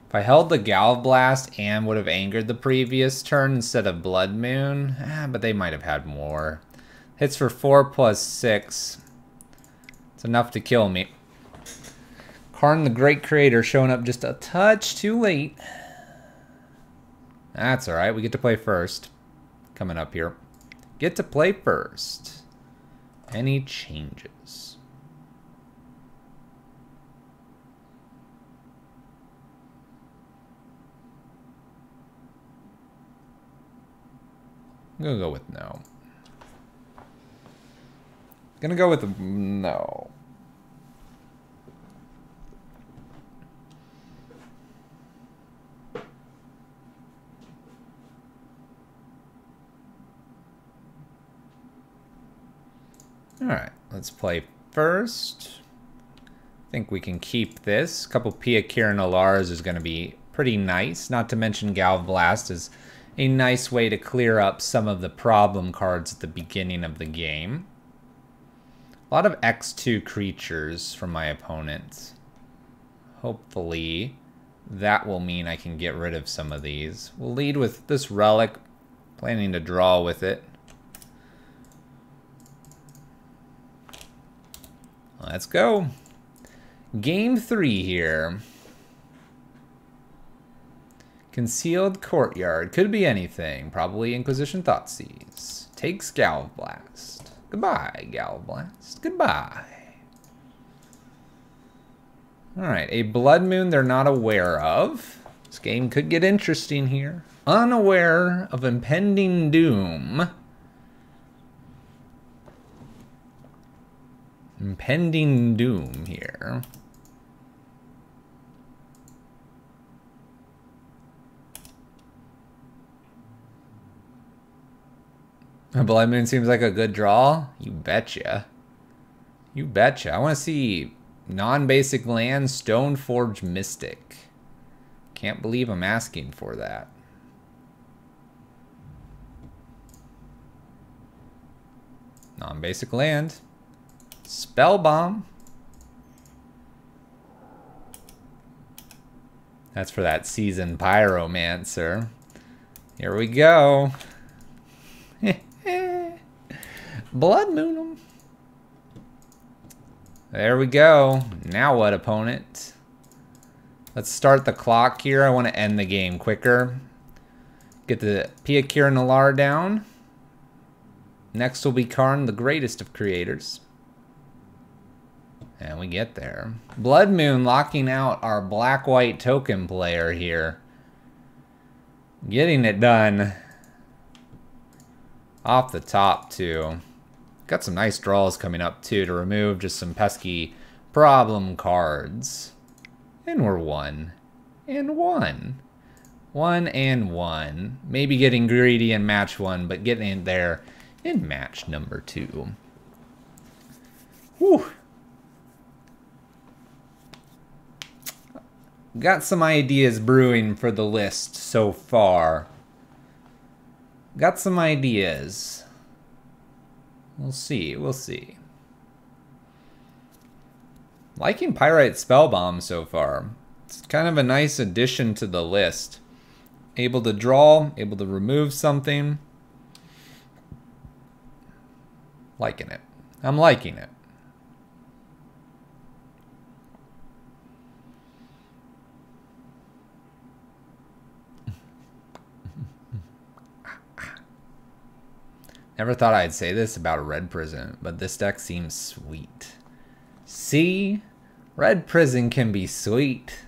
If I held the Galvblast, Anne would have angered the previous turn instead of Blood Moon. Ah, but they might have had more. Hits for four plus six. It's enough to kill me. Karn the Great Creator showing up just a touch too late. That's alright, we get to play first. Coming up here. Get to play first. Any changes? I'm gonna go with no. Gonna go with no. Alright, let's play first. I think we can keep this. A couple Pia Kirin Alaras is gonna be pretty nice, not to mention Galvblast is a nice way to clear up some of the problem cards at the beginning of the game. A lot of X two creatures from my opponent. Hopefully that will mean I can get rid of some of these. We'll lead with this Relic, planning to draw with it. Let's go. Game three here. Concealed Courtyard. Could be anything. Probably Inquisition Thoughtseize. Takes Galvblast. Goodbye, Galvblast. Goodbye. Alright, a Blood Moon they're not aware of. This game could get interesting here. Unaware of impending doom. Impending doom here. Blood Moon seems like a good draw. You betcha. You betcha. I want to see non-basic land, Stoneforge Mystic. Can't believe I'm asking for that. Non-basic land. Spell Bomb. That's for that Seasoned Pyromancer. Here we go. Blood Moon 'em. There we go. Now what, opponent? Let's start the clock here. I want to end the game quicker. Get the Pia Kirin Alara down. Next will be Karn, the greatest of creators. And we get there. Blood Moon locking out our black-white token player here. Getting it done. Off the top, too. Got some nice draws coming up, too, to remove just some pesky problem cards. And we're one. And one. One and one. Maybe getting greedy in match one, but getting in there in match number two. Whew. Got some ideas brewing for the list so far. Got some ideas. We'll see, we'll see. Liking Pyrite Spellbomb so far. It's kind of a nice addition to the list. Able to draw, able to remove something. Liking it. I'm liking it. Never thought I'd say this about a Red Prison, but this deck seems sweet. See? Red Prison can be sweet.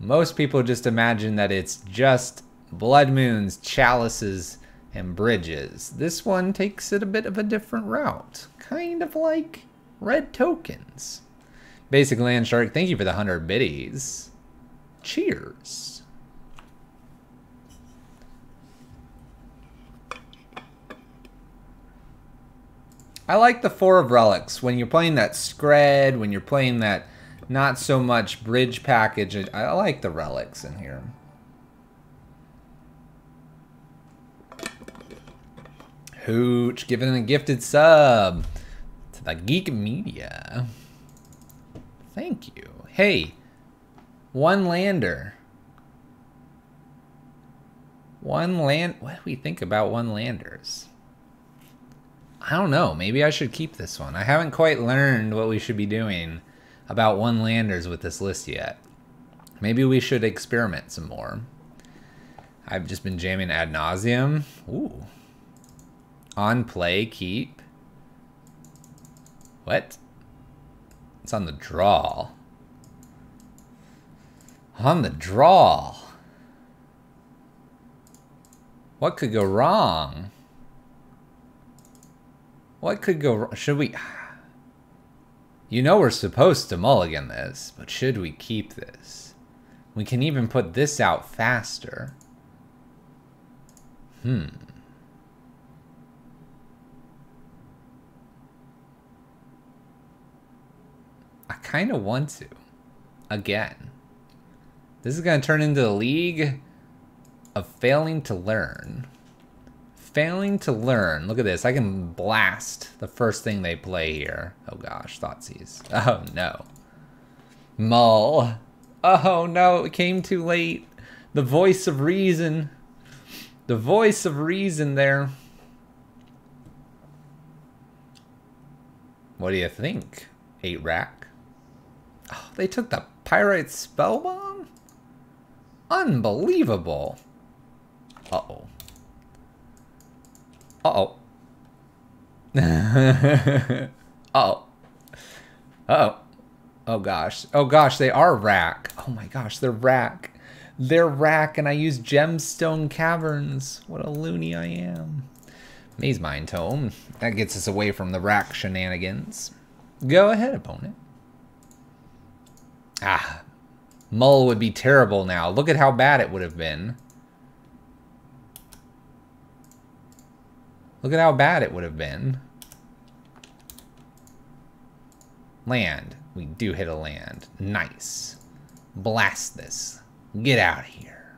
Most people just imagine that it's just Blood Moons, Chalices, and Bridges. This one takes it a bit of a different route. Kind of like Red Tokens. Basic Land Shark, thank you for the one hundred biddies. Cheers. I like the four of relics when you're playing that Scred, when you're playing that Not so much bridge package. I, I like the relics in here. Hooch, giving a gifted sub to the Geek Media. Thank you. Hey, one lander. One land, what do we think about one landers? I don't know, maybe I should keep this one. I haven't quite learned what we should be doing about one landers with this list yet. Maybe we should experiment some more. I've just been jamming ad nauseum. Ooh. On play, keep. What? It's on the draw. On the draw. What could go wrong? What could go wrong? Should we? You know we're supposed to mulligan this, but should we keep this? We can even put this out faster. Hmm. I kind of want to. Again. This is going to turn into the league of failing to learn. Failing to learn. Look at this. I can blast the first thing they play here. Oh gosh, Thoughtseize. Oh no. Mull. Oh no, it came too late. The voice of reason. The voice of reason there. What do you think? Eight rack. Oh, they took the Pyrite Spellbomb? Unbelievable. Uh-oh. Uh-oh. Uh-oh. Uh-oh. Oh, gosh. Oh, gosh, they are rack. Oh, my gosh, they're rack. They're rack, and I use Gemstone Caverns. What a loony I am. Maze Mind Tome. That gets us away from the rack shenanigans. Go ahead, opponent. Ah, Mull would be terrible now. Look at how bad it would have been. Look at how bad it would have been. Land. We do hit a land. Nice. Blast this. Get out of here.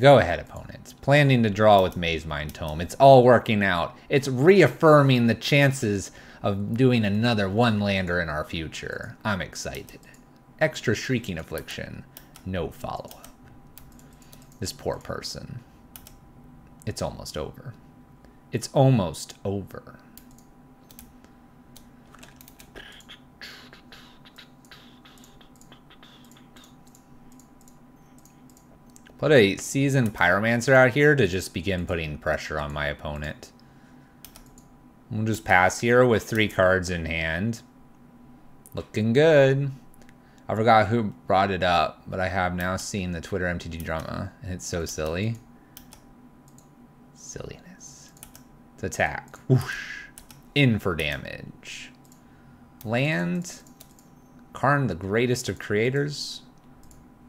Go ahead, opponents. Planning to draw with Maze Mind Tome. It's all working out. It's reaffirming the chances of doing another one-lander in our future. I'm excited. Extra Shrieking Affliction. No follow-up. This poor person. It's almost over. It's almost over. Put a Seasoned Pyromancer out here to just begin putting pressure on my opponent. We'll just pass here with three cards in hand. Looking good. I forgot who brought it up, but I have now seen the Twitter M T G drama, and it's so silly. Silliness. It's attack. Whoosh. In for damage. Land. Karn, the greatest of creators.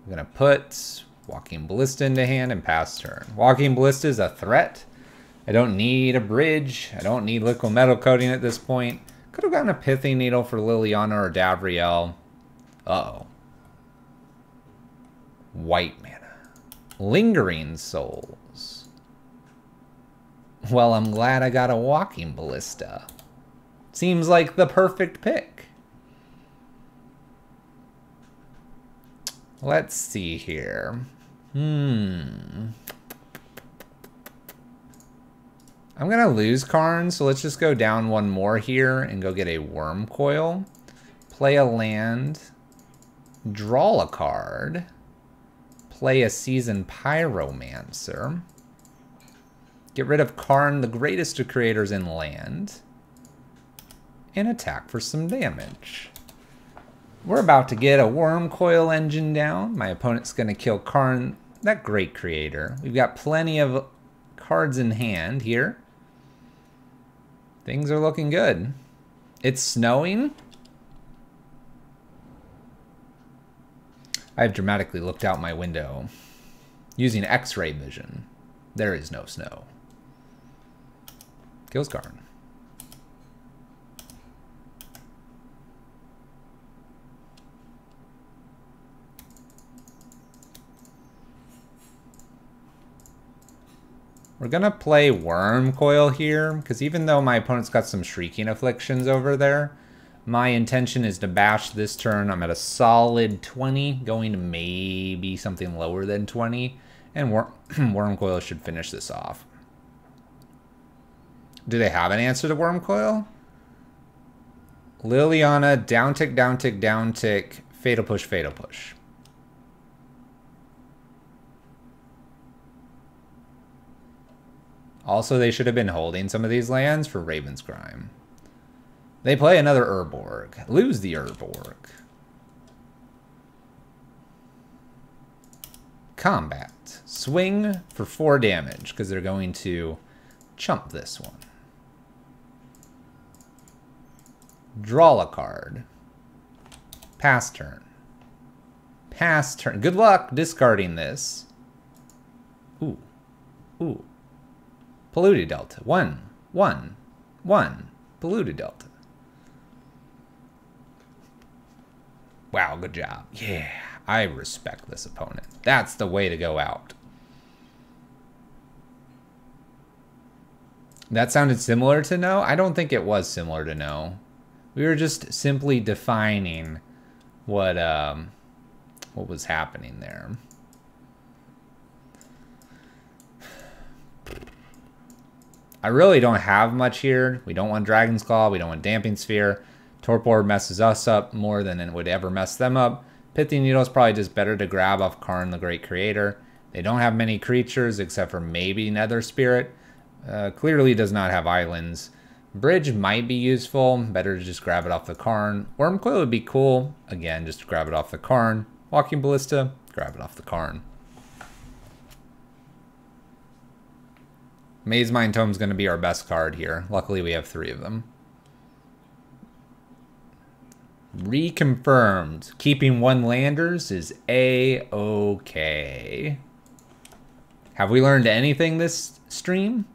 I'm going to put Walking Ballista into hand and pass turn. Walking Ballista is a threat. I don't need a bridge. I don't need Liquid Metal Coating at this point. Could have gotten a Pithing Needle for Liliana or Davriel. Uh-oh. White mana. Lingering Souls. Well, I'm glad I got a Walking Ballista. Seems like the perfect pick. Let's see here. Hmm... I'm going to lose Karn, so let's just go down one more here and go get a Worm Coil. Play a land. Draw a card. Play a Seasoned Pyromancer. Get rid of Karn, the greatest of creators in land. And attack for some damage. We're about to get a Worm Coil engine down. My opponent's going to kill Karn, that great creator. We've got plenty of cards in hand here. Things are looking good. It's snowing. I've dramatically looked out my window using X-ray vision. There is no snow. Kills Karn. We're gonna play Worm Coil here, because even though my opponent's got some Shrieking Afflictions over there, my intention is to bash this turn. I'm at a solid twenty, going to maybe something lower than twenty, and Worm, Worm Coil should finish this off. Do they have an answer to Worm Coil? Liliana, down tick, down tick, down tick, fatal push, fatal push. Also, they should have been holding some of these lands for Raven's Crime. They play another Urborg. Lose the Urborg. Combat. Swing for four damage, because they're going to chump this one. Draw a card. Pass turn. Pass turn. Good luck discarding this. Ooh. Ooh. Polluted Delta. One, one, one. Polluted Delta. Wow, good job. Yeah, I respect this opponent. That's the way to go out. That sounded similar to no? I don't think it was similar to no. We were just simply defining what um, what was happening there. I really don't have much here. We don't want Dragon's Claw. We don't want Damping Sphere. Torpor messes us up more than it would ever mess them up. Pithy Needle is probably just better to grab off Karn the Great Creator. They don't have many creatures except for maybe Nether Spirit. Uh, clearly does not have islands. Bridge might be useful. Better to just grab it off the Karn. Worm Coil would be cool. Again, just to grab it off the Karn. Walking Ballista, grab it off the Karn. Maze Mind Tome is going to be our best card here. Luckily, we have three of them. Reconfirmed. Keeping one Landers is A-okay. Have we learned anything this stream?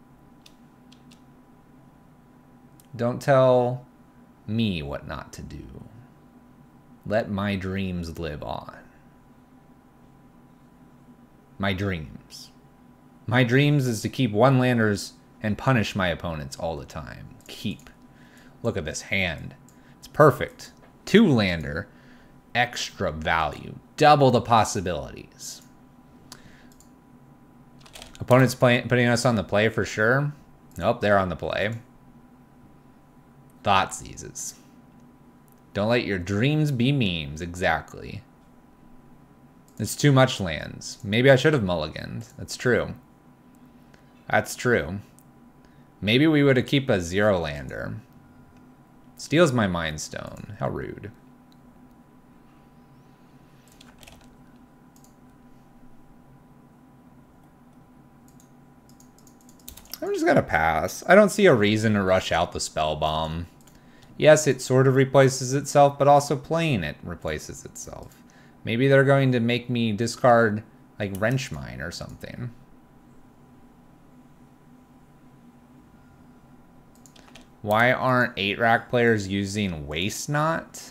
Don't tell me what not to do. Let my dreams live on. My dreams. My dreams is to keep one Landers and punish my opponents all the time. Keep. Look at this hand. It's perfect. Two Lander. Extra value. Double the possibilities. Opponent's play, putting us on the play for sure. Nope, they're on the play. Thought seizes. Don't let your dreams be memes. Exactly. It's too much lands. Maybe I should have mulliganed. That's true. That's true. Maybe we would have keep a zero lander. Steals my Mind Stone. How rude. I'm just gonna pass. I don't see a reason to rush out the Spell Bomb. Yes, it sort of replaces itself, but also playing it replaces itself. Maybe they're going to make me discard like Wrench Mine or something. Why aren't eight rack players using Waste Knot?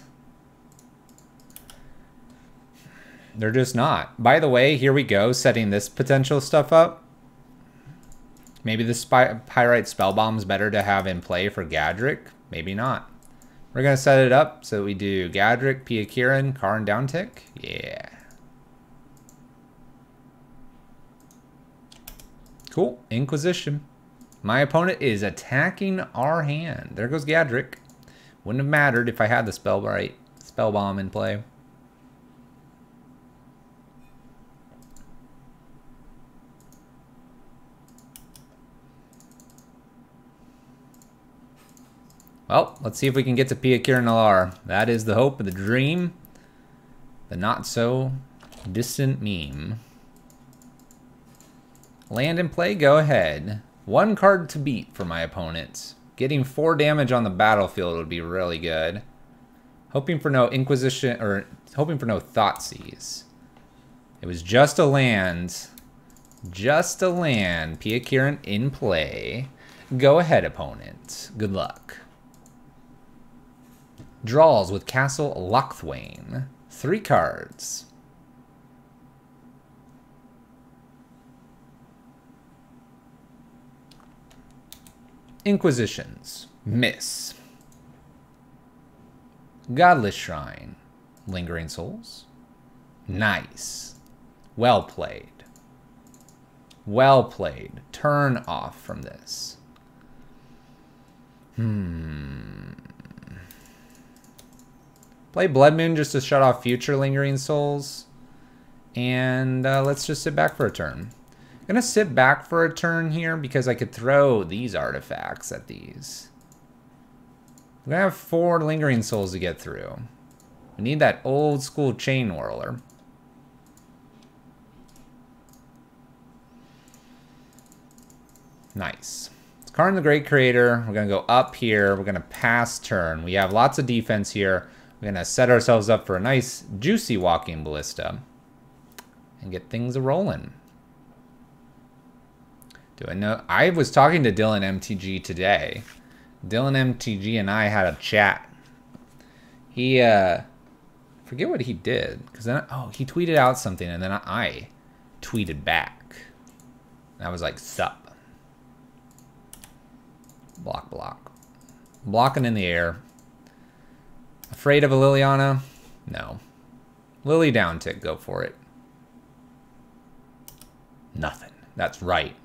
They're just not. By the way, here we go, setting this potential stuff up. Maybe this Pyrite Spellbomb is better to have in play for Gadrak. Maybe not. We're going to set it up so we do Gadrak, Pia Kieran, Karn downtick. Yeah. Cool. Inquisition. My opponent is attacking our hand. There goes Gadrak. Wouldn't have mattered if I had the spell right, spell bomb in play. Well, let's see if we can get to Pia Kieran Alar. That is the hope of the dream. The not so distant meme. Land in play, go ahead. One card to beat for my opponent. Getting four damage on the battlefield would be really good. Hoping for no Inquisition, or hoping for no Thoughtseize. It was just a land. Just a land. Pia Kieran in play. Go ahead, opponent. Good luck. Draws with Castle Lochthwain. Three cards. Inquisitions, miss. Godless Shrine, Lingering Souls. Nice. Well played. Well played. Turn off from this. Hmm. Play Blood Moon just to shut off future Lingering Souls. And uh, let's just sit back for a turn. I'm going to sit back for a turn here because I could throw these artifacts at these. We're going to have four Lingering Souls to get through. We need that old school Chain Whirler. Nice. It's Karn the Great Creator. We're going to go up here. We're going to pass turn. We have lots of defense here. We're going to set ourselves up for a nice, juicy Walking Ballista and get things rolling. Do I know? I was talking to Dylan M T G today. Dylan M T G and I had a chat. He, uh, forget what he did. Because then, oh, he tweeted out something and then I tweeted back. And I was like, sup. Block, block. Blocking in the air. Afraid of a Liliana? No. Lily down tick, go for it. Nothing. That's right.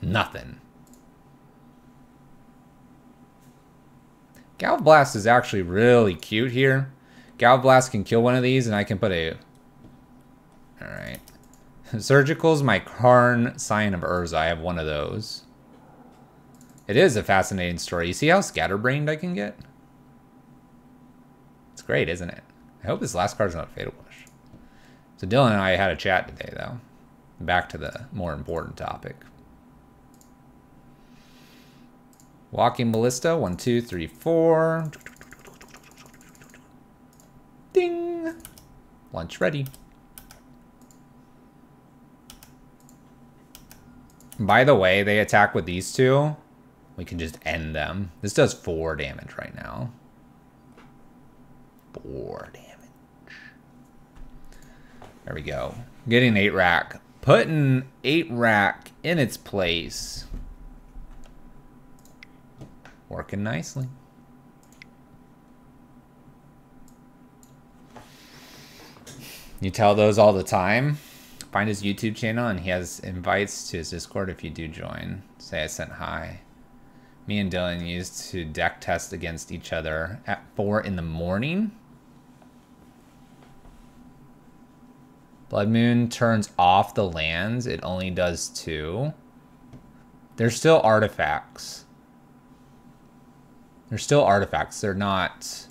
Nothing. Galvblast is actually really cute here. Galvblast can kill one of these and I can put a... Alright. Surgical's my Karn Scion of Urza. I have one of those. It is a fascinating story. You see how scatterbrained I can get? It's great, isn't it? I hope this last card's not a Fatal Push. So Dylan and I had a chat today, though. Back to the more important topic. Walking Ballista, one, two, three, four. Ding! Lunch ready. By the way, they attack with these two. We can just end them. This does four damage right now. Four damage. There we go. Getting eight rack. Putting eight rack in its place. Working nicely. You tell those all the time. Find his YouTube channel and he has invites to his Discord if you do join. Say I sent hi. Me and Dylan used to deck test against each other at four in the morning. Blood Moon turns off the lands. It only does two. They're still artifacts. They're still artifacts. They're not...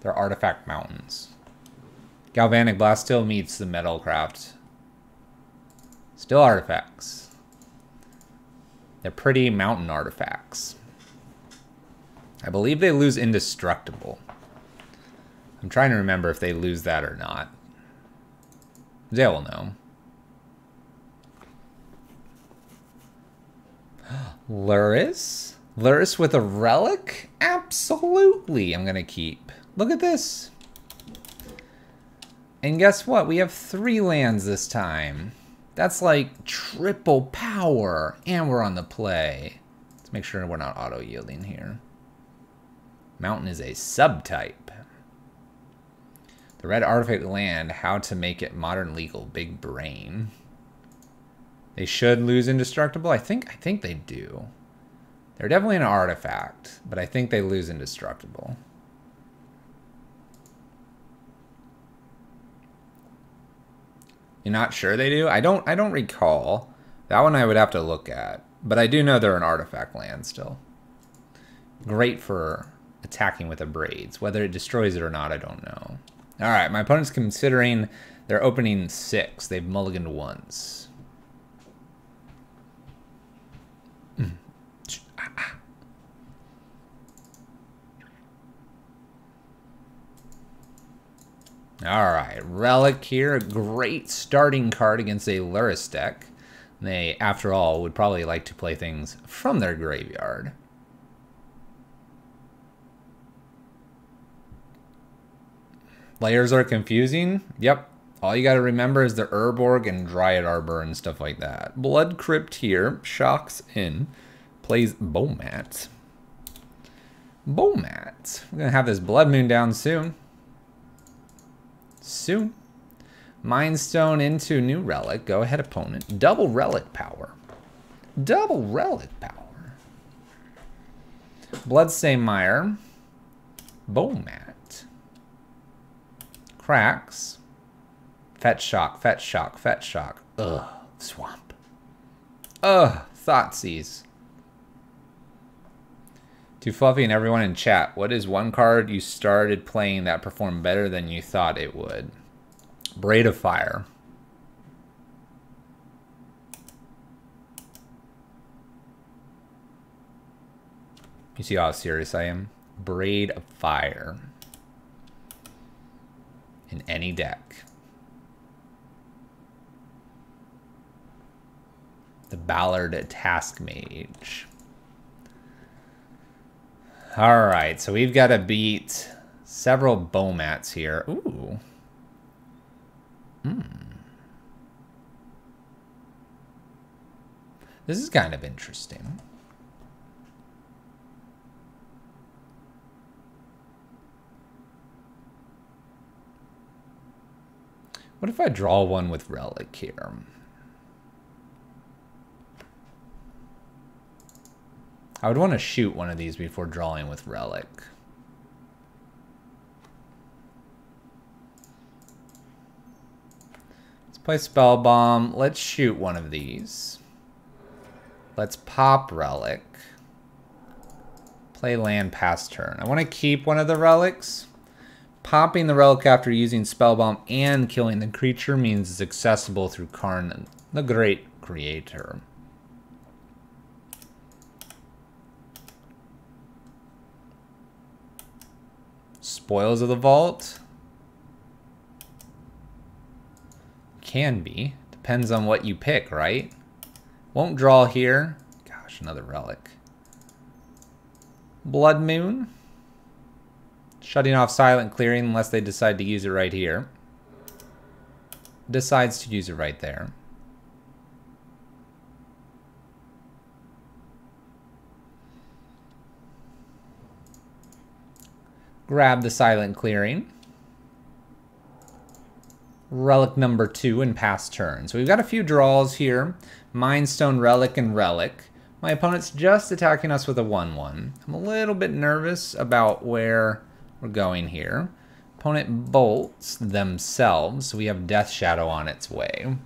They're artifact mountains. Galvanic Blast still meets the Metalcraft. Still artifacts. They're pretty mountain artifacts. I believe they lose Indestructible. I'm trying to remember if they lose that or not. They will know. Luris? Luris with a relic? Absolutely, I'm gonna keep. Look at this. And guess what? We have three lands this time. That's like triple power, and we're on the play. Let's make sure we're not auto-yielding here. Mountain is a subtype. The red artifact land, how to make it modern legal, big brain. They should lose Indestructible. I think, I think they do. They're definitely an artifact, but I think they lose Indestructible. You're not sure they do? I don't I don't recall. That one I would have to look at. But I do know they're an artifact land still. Great for attacking with a Braids. Whether it destroys it or not, I don't know. Alright, my opponent's considering they're opening six. They've mulliganed once. Alright, Relic here, a great starting card against a Luris deck. They, after all, would probably like to play things from their graveyard. Layers are confusing? Yep. All you gotta remember is the Urborg and Dryad Arbor and stuff like that. Blood Crypt here, shocks in. plays Beaumat. Beaumat. We're going to have this Blood Moon down soon. Soon. Mindstone into New Relic. Go ahead, opponent. Double Relic power. Double Relic power. Bloodstained Mire. Beaumat. Cracks. Fetch Shock, Fetch Shock, Fetch Shock. Ugh, Swamp. Ugh, Thoughtseize. To Fluffy and everyone in chat, what is one card you started playing that performed better than you thought it would? Braid of Fire. You see how serious I am? Braid of Fire. In any deck. The Ballard Task Mage. All right, so we've got to beat several Beaumats here. Ooh. Hmm. This is kind of interesting. What if I draw one with Relic here? I would want to shoot one of these before drawing with Relic. Let's play Spell Bomb. Let's shoot one of these. Let's pop Relic. Play land past turn. I want to keep one of the Relics. Popping the Relic after using Spell Bomb and killing the creature means it's accessible through Karn, the Great Creator. Spoils of the Vault? Can be. Depends on what you pick, right? Won't draw here. Gosh, another Relic. Blood Moon. Shutting off Silent Clearing unless they decide to use it right here. Decides to use it right there. Grab the Silent Clearing. Relic number two and pass turn. So we've got a few draws here. Mindstone, Relic, and Relic. My opponent's just attacking us with a one one. I'm a little bit nervous about where we're going here. Opponent bolts themselves. So we have Death Shadow on its way.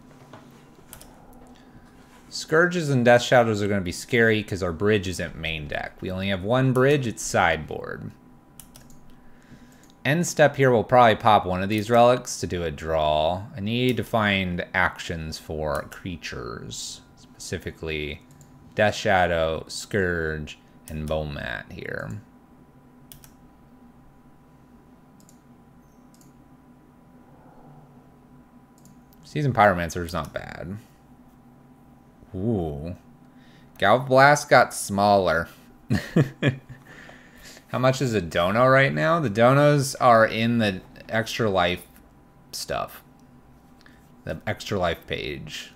Scourges and Death Shadows are going to be scary because our bridge isn't main deck. We only have one bridge, it's sideboard. End step here, we'll probably pop one of these Relics to do a draw. I need to find actions for creatures, specifically Death Shadow, Scourge, and Beaumat here. Seasoned Pyromancer is not bad. Ooh. Galv Blast got smaller. How much is a dono right now? The donos are in the extra life stuff. The extra life page.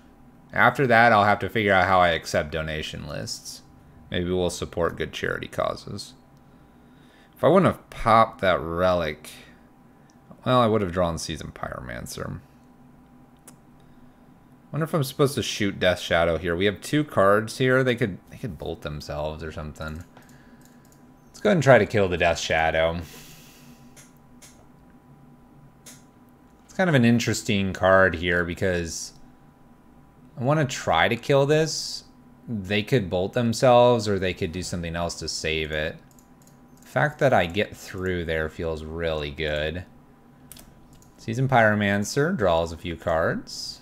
After that, I'll have to figure out how I accept donation lists. Maybe we'll support good charity causes. If I wouldn't have popped that Relic, well, I would have drawn Seasoned Pyromancer. Wonder if I'm supposed to shoot Death Shadow here. We have two cards here. They could they could bolt themselves or something. Go ahead and try to kill the Death Shadow. It's kind of an interesting card here because I want to try to kill this. They could bolt themselves or they could do something else to save it. The fact that I get through there feels really good. Seasoned Pyromancer draws a few cards.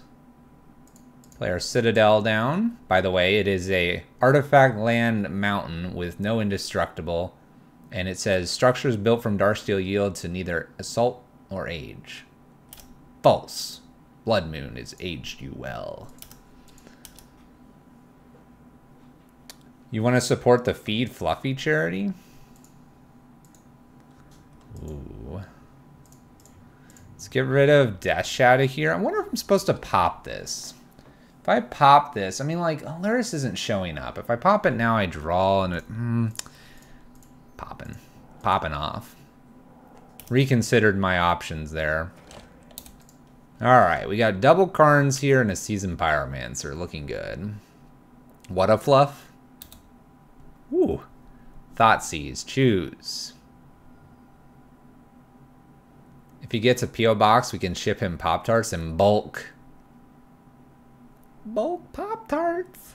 Play our Citadel down. By the way, it is a artifact land mountain with no indestructible. And it says, structures built from Darksteel yield to neither assault nor age. False. Blood Moon is aged you well. You want to support the Feed Fluffy charity? Ooh. Let's get rid of Death Shadow here. I wonder if I'm supposed to pop this. If I pop this, I mean, like, Alaris isn't showing up. If I pop it now, I draw, and it, mm, popping, popping off. Reconsidered my options there. All right, we got double Karns here and a Seasoned Pyromancer, looking good. What a fluff. Ooh, Thoughtseize, choose. If he gets a P O box, we can ship him Pop-Tarts in bulk. Bulk Pop-Tarts.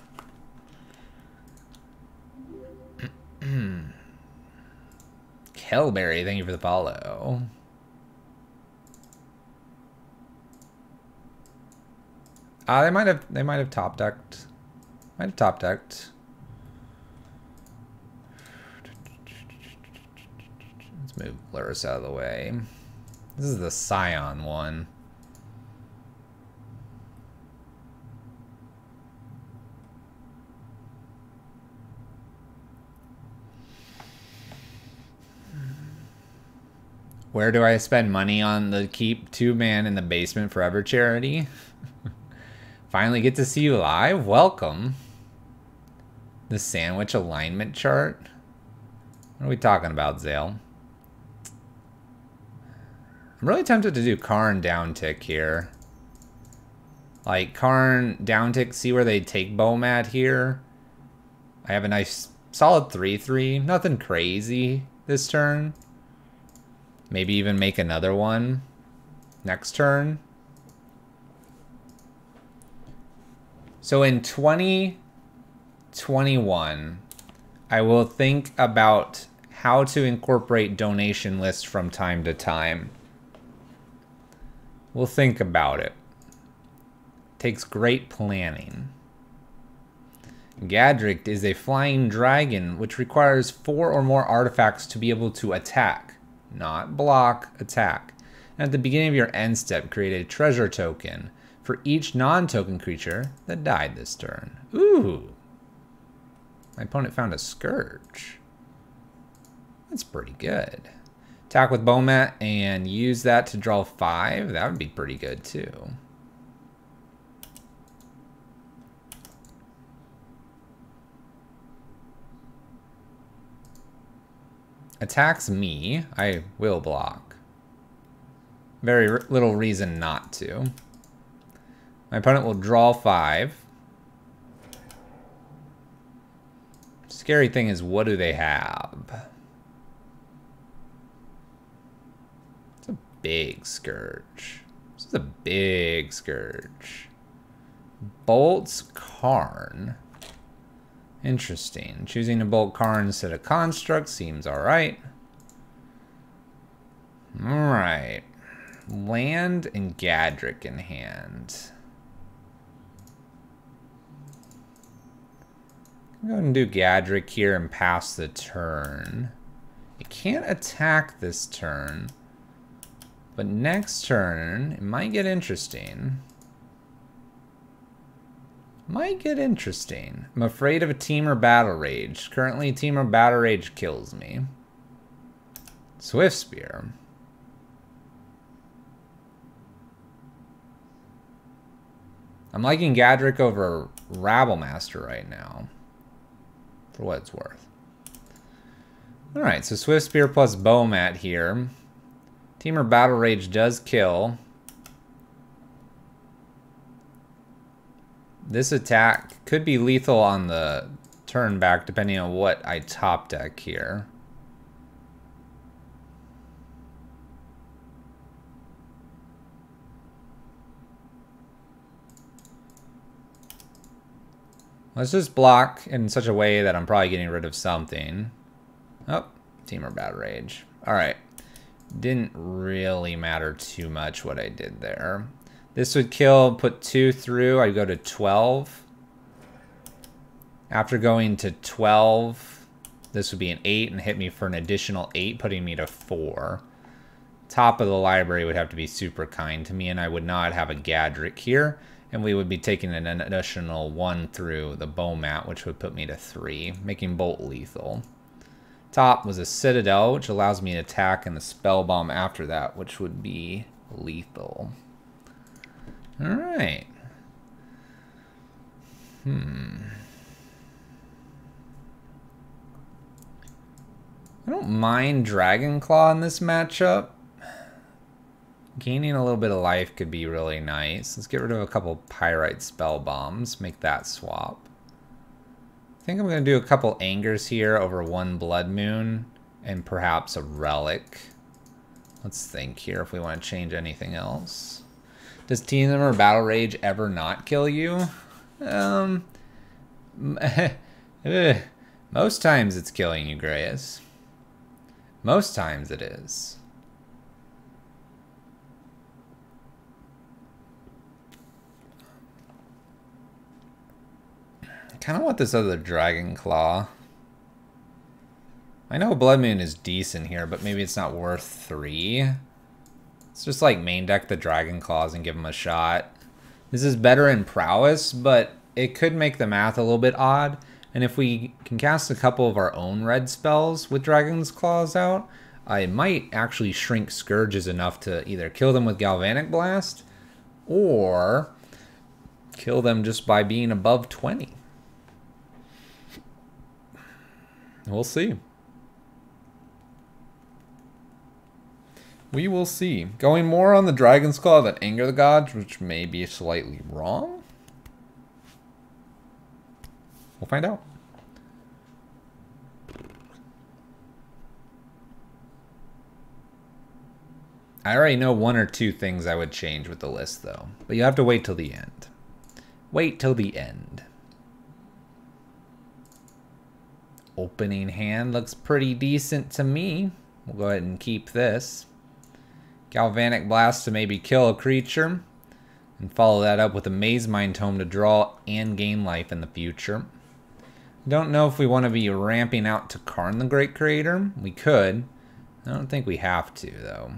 Kelberry, thank you for the follow. Ah, uh, they might have they might have top decked. Might have top decked. Let's move Lurus out of the way. This is the Scion one. Where do I spend money on the Keep Two Man in the Basement Forever charity? Finally get to see you live. Welcome. The sandwich alignment chart. What are we talking about, Zale? I'm really tempted to do Karn downtick here. Like Karn downtick, see where they take Bomat here. I have a nice solid three three. Nothing crazy this turn. Maybe even make another one next turn. So in twenty twenty-one, I will think about how to incorporate donation lists from time to time. We'll think about it. Takes great planning. Gadrict is a flying dragon which requires four or more artifacts to be able to attack. Not block, attack. And at the beginning of your end step, create a treasure token for each non-token creature that died this turn. Ooh. My opponent found a Scourge. That's pretty good. Attack with Bomat and use that to draw five. That would be pretty good too. Attacks me, I will block. Very r little reason not to. My opponent will draw five. Scary thing is, what do they have? It's a big Scourge. This is a big Scourge. Bolts Karn. Interesting. Choosing a Bolt Karn instead of Construct seems alright. Alright. Land and Gadrick in hand. I'm going to do Gadrick here and pass the turn. It can't attack this turn. But next turn, it might get interesting. Might get interesting. I'm afraid of a Temur Battle Rage. Currently, Temur Battle Rage kills me. Swift Spear. I'm liking Gadrick over Rabblemaster right now. For what it's worth. Alright, so Swift Spear plus Bomat here. Temur Battle Rage does kill. This attack could be lethal on the turn back, depending on what I top deck here. Let's just block in such a way that I'm probably getting rid of something. Oh, Temur Battle Rage. All right. Didn't really matter too much what I did there. This would kill, put two through, I'd go to twelve. After going to twelve, this would be an eight and hit me for an additional eight, putting me to four. Top of the library would have to be super kind to me, and I would not have a Gadrick here, and we would be taking an additional one through the Bomat, which would put me to three, making Bolt lethal. Top was a Citadel, which allows me to attack, and the Spell Bomb after that, which would be lethal. All right. Hmm. I don't mind Dragonclaw in this matchup. Gaining a little bit of life could be really nice. Let's get rid of a couple Pyrite Spell Bombs. Make that swap. I think I'm going to do a couple Angers here over one Blood Moon and perhaps a Relic. Let's think here if we want to change anything else. Does T M or Battle Rage ever not kill you? Um, most times it's killing you, Grayus. Most times it is. I kind of want this other Dragonclaw. I know Blood Moon is decent here, but maybe it's not worth three. It's just like main deck the Dragonclaws and give them a shot. This is better in Prowess, but it could make the math a little bit odd. And if we can cast a couple of our own red spells with Dragon's Claws out, I might actually shrink Scourges enough to either kill them with Galvanic Blast or kill them just by being above twenty. We'll see. We will see. Going more on the Dragon's Claw than Anger the Gods, which may be slightly wrong. We'll find out. I already know one or two things I would change with the list, though. But you have to wait till the end. Wait till the end. Opening hand looks pretty decent to me. We'll go ahead and keep this. Galvanic Blast to maybe kill a creature, and follow that up with a Maze Mind Tome to draw and gain life in the future. Don't know if we want to be ramping out to Karn the Great Creator. We could. I don't think we have to, though.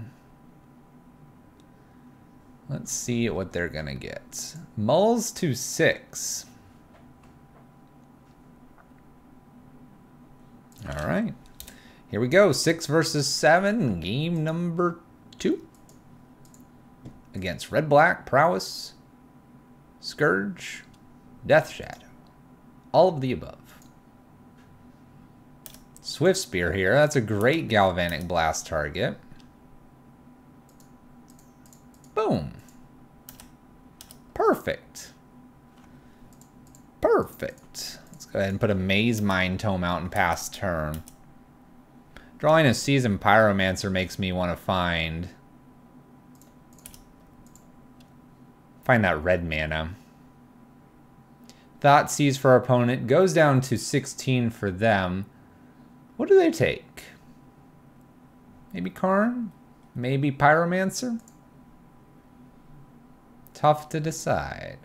Let's see what they're going to get. Mulls to six. All right. Here we go. Six versus seven. Game number two. Against Red Black, Prowess, Scourge, Death Shadow. All of the above. Swift Spear here. That's a great Galvanic Blast target. Boom. Perfect. Perfect. Let's go ahead and put a Maze Mind Tome out in past turn. Drawing a Seasoned Pyromancer makes me want to find... Find that red mana. Thoughtseize for our opponent. Goes down to sixteen for them. What do they take? Maybe Karn? Maybe Pyromancer? Tough to decide.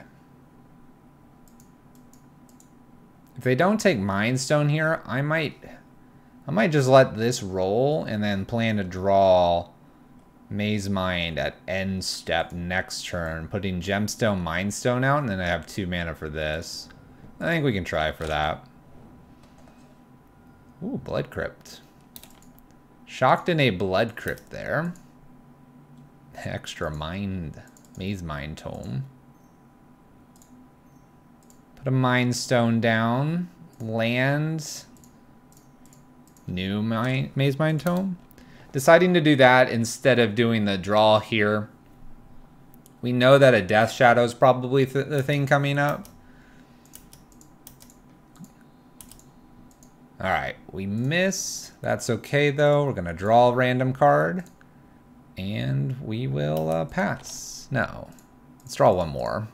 If they don't take Mind Stone here, I might... I might just let this roll and then plan to draw... Maze Mind at end step next turn, putting Gemstone Mind Stone out, and then I have two mana for this. I think we can try for that. Ooh, Blood Crypt. Shocked in a Blood Crypt there. Extra Mind, Maze Mind Tome. Put a Mind Stone down. Land. New mine, Maze Mind Tome. Deciding to do that instead of doing the draw here. We know that a Death Shadow is probably th the thing coming up. Alright, we miss. That's okay though. We're going to draw a random card. And we will uh, pass. No. Let's draw one more.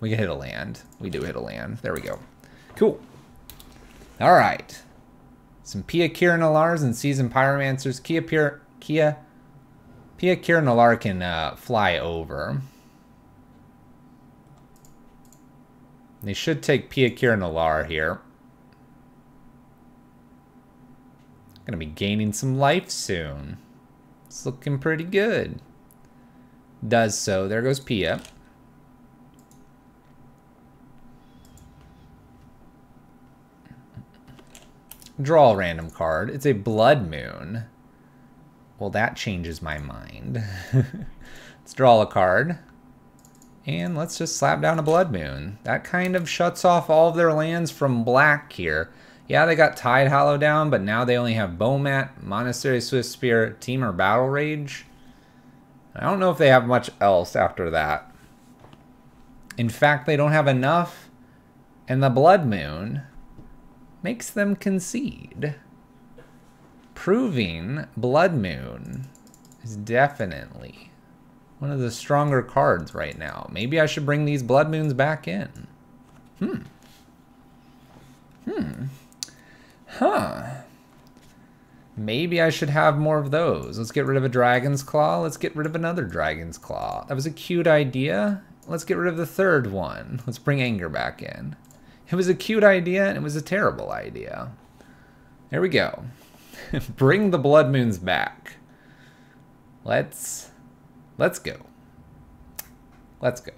We can hit a land. We do hit a land. There we go. Cool. Alright. Some Pia Kira Nallars and Seasoned Pyromancers. Kia Pia, Kia, Pia Kira Nallar can uh, fly over. They should take Pia Kira Nallar here. Gonna be gaining some life soon. It's looking pretty good. Does so. There goes Pia. Draw a random card. It's a Blood Moon. Well, that changes my mind. Let's draw a card. And let's just slap down a Blood Moon. That kind of shuts off all of their lands from black here. Yeah, they got Tide Hollow down, but now they only have Bomat, Monastery Swift Spear, Teamer Battle Rage. I don't know if they have much else after that. In fact, they don't have enough, and the Blood Moon makes them concede. Proving Blood Moon is definitely one of the stronger cards right now. Maybe I should bring these Blood Moons back in. Hmm. Hmm. Huh. Maybe I should have more of those. Let's get rid of a Dragon's Claw. Let's get rid of another Dragon's Claw. That was a cute idea. Let's get rid of the third one. Let's bring Anger back in. It was a cute idea, and it was a terrible idea. There we go. Bring the Blood Moons back. Let's... Let's go. Let's go.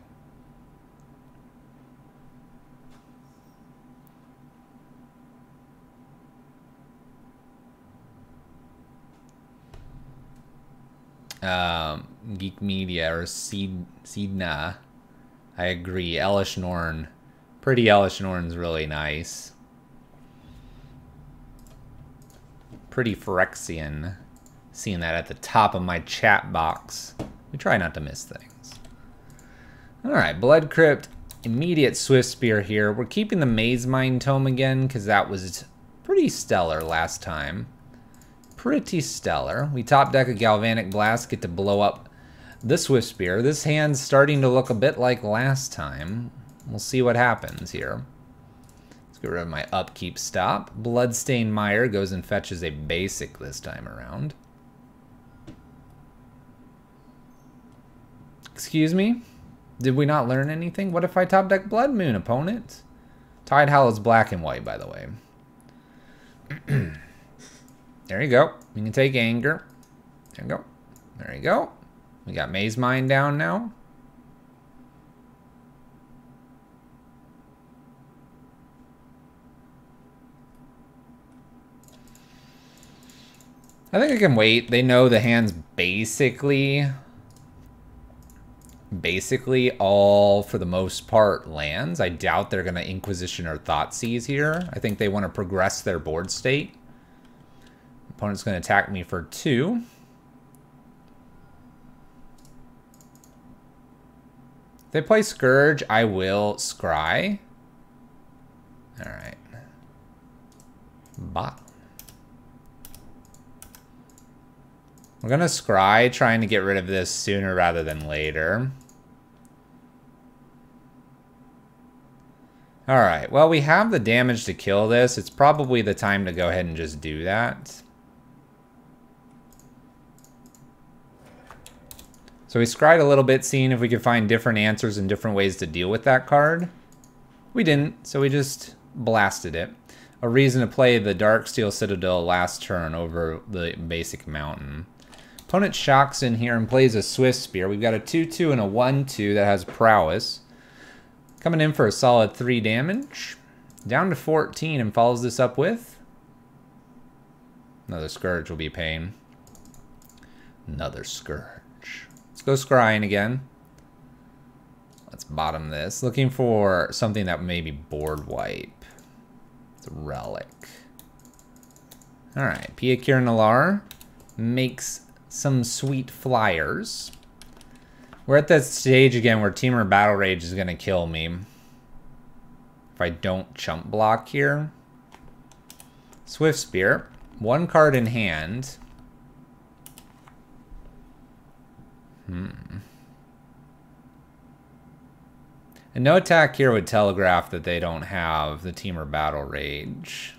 Um, Geek Media or Seedna. I agree. Elish Norn. Pretty Elish Norn's really nice. Pretty Phyrexian. Seeing that at the top of my chat box. We try not to miss things. Alright, Blood Crypt. Immediate Swift Spear here. We're keeping the Maze Mine Tome again because that was pretty stellar last time. Pretty stellar. We top deck a Galvanic Blast, get to blow up the Swift Spear. This hand's starting to look a bit like last time. We'll see what happens here. Let's get rid of my upkeep stop. Bloodstained Mire goes and fetches a basic this time around. Excuse me? Did we not learn anything? What if I top deck Blood Moon, opponent? Tide Hollow's black and white, by the way. There you go. We can take Anger. There you go. There you go. We got Maze Mine down now. I think I can wait. They know the hand's basically... basically all, for the most part, lands. I doubt they're going to Inquisition or Thoughtseize here. I think they want to progress their board state. Opponent's going to attack me for two. If they play Scourge, I will Scry. Alright. Bot. We're going to Scry, trying to get rid of this sooner rather than later. Alright, well, we have the damage to kill this. It's probably the time to go ahead and just do that. So we Scryed a little bit, seeing if we could find different answers and different ways to deal with that card. We didn't, so we just blasted it. A reason to play the Darksteel Citadel last turn over the basic mountain. Opponent shocks in here and plays a Swift Spear. We've got a two two and a one two that has prowess. Coming in for a solid three damage. Down to fourteen and follows this up with... another Scourge will be a pain. Another Scourge. Go Scrying again. Let's bottom this. Looking for something that may be board wipe. It's a relic. Alright, Pia Kir Nalar makes some sweet flyers. We're at that stage again where Teamer Battle Rage is going to kill me. If I don't chump block here. Swift Spear. One card in hand. Hmm. And no attack here would telegraph that they don't have the Teamer Battle Rage.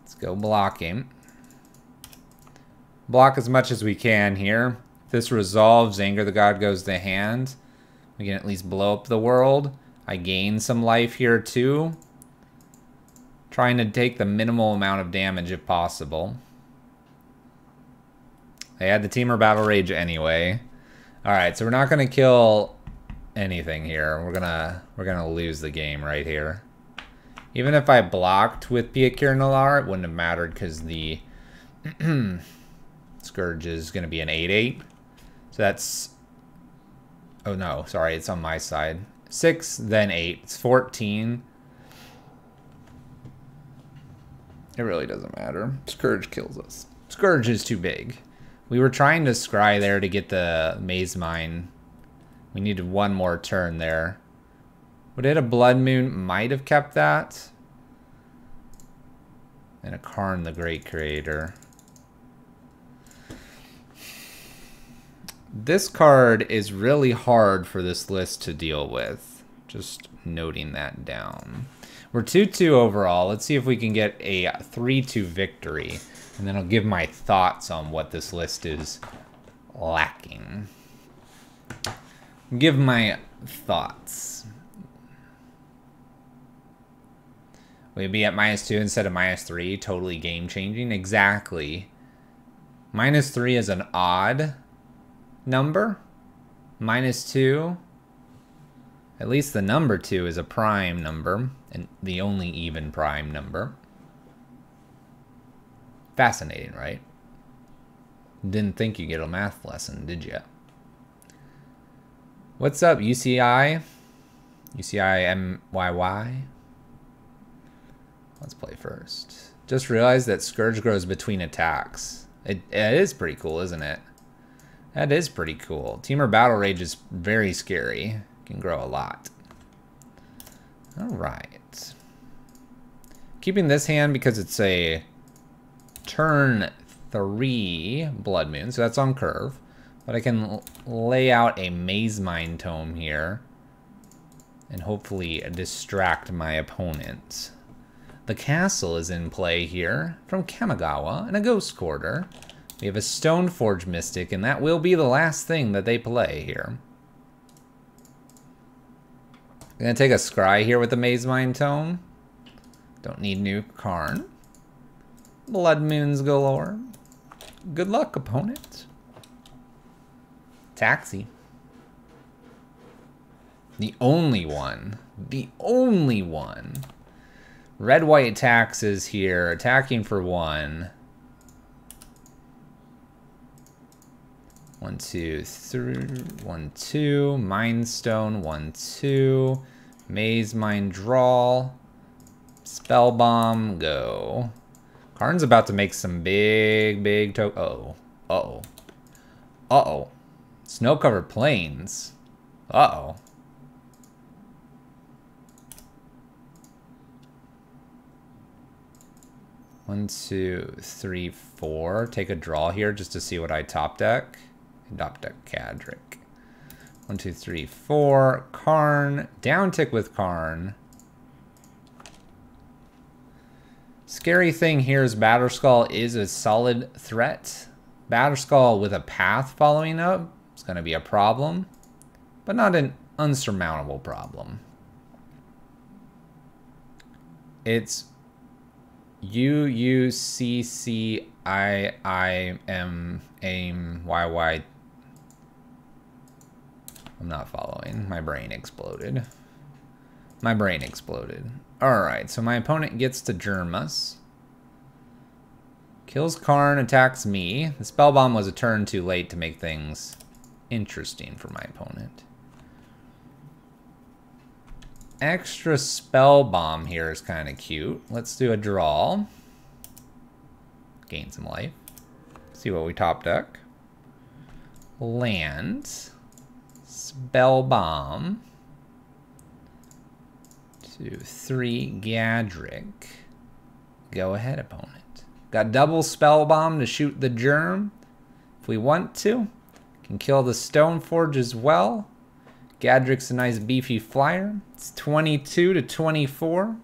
Let's go blocking. Block as much as we can here. If this resolves, Anger the God goes to hand. We can at least blow up the world. I gain some life here too. Trying to take the minimal amount of damage if possible. They had the Teamer Battle Rage anyway. Alright, so we're not gonna kill anything here. We're gonna we're gonna lose the game right here. Even if I blocked with Pia Kir Nalar, it wouldn't have mattered because the Scourge is gonna be an eight eight. So that's Oh no, sorry, it's on my side. Six, then eight. It's fourteen. It really doesn't matter. Scourge kills us. Scourge is too big. We were trying to scry there to get the Maze Mine. We needed one more turn there. Would it hit a Blood Moon? Might have kept that. And a Karn the Great Creator. This card is really hard for this list to deal with. Just noting that down. We're two two overall. Let's see if we can get a three two victory. And then I'll give my thoughts on what this list is lacking. Give my thoughts. We'd be at minus two instead of minus three. Totally game-changing. Exactly. Minus three is an odd number. Minus two. At least the number two is a prime number. And the only even prime number. Fascinating, right? Didn't think you'd get a math lesson, did you? What's up, U C I? U C I M Y Y? Let's play first. Just realized that Scourge grows between attacks. It, it is pretty cool, isn't it? That is pretty cool. Temur Battle Rage is very scary. Can grow a lot. Alright. Keeping this hand because it's a turn three Blood Moon, so that's on curve. But I can lay out a Maze Mine Tome here and hopefully distract my opponent. The castle is in play here from Kamigawa and a Ghost Quarter. We have a Stoneforge Mystic, and that will be the last thing that they play here. I'm going to take a scry here with the Maze Mine Tome. Don't need new Karn. Blood Moons galore. Good luck, opponent. Taxi. The only one. The only one. Red-white taxes here. Attacking for one. One, two, three. One, two. Mind Stone. One, two. Maze Mine Draw. Spell Bomb. Go. Karn's about to make some big, big to- Uh-oh. Uh-oh. Uh-oh. Snow-covered plains. Uh-oh. One, two, three, four. Take a draw here just to see what I top deck. Top deck Cadric. One, two, three, four. Karn. Down tick with Karn. Scary thing here is Batterskull is a solid threat. Batterskull with a path following up is going to be a problem, but not an unsurmountable problem. It's U U C C I I M A M Y Y. I'm not following. My brain exploded. My brain exploded. Alright, so my opponent gets to Jurmus. Kills Karn, attacks me. The Spell Bomb was a turn too late to make things interesting for my opponent. Extra Spell Bomb here is kind of cute. Let's do a draw. Gain some life. See what we top deck. Land. Spell Bomb. Two, three, Gadrick. Go ahead, opponent. Got double Spell Bomb to shoot the Germ. If we want to, can kill the Stoneforge as well. Gadrick's a nice beefy flyer. It's twenty-two to twenty-four.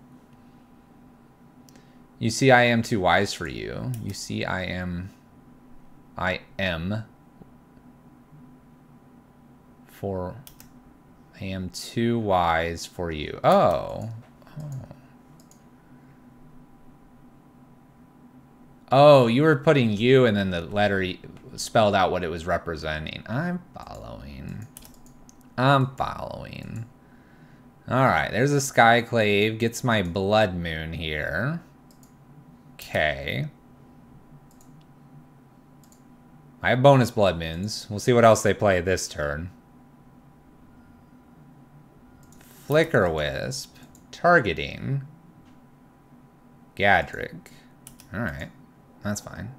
You see, I am too wise for you. You see, I am. I am. For. I am too wise for you. Oh. Oh. Oh, you were putting you and then the letter e spelled out what it was representing. I'm following. I'm following. Alright, there's a Skyclave. Gets my Blood Moon here. Okay. I have bonus Blood Moons. We'll see what else they play this turn. Flicker Wisp, targeting Gadrak. Alright, that's fine.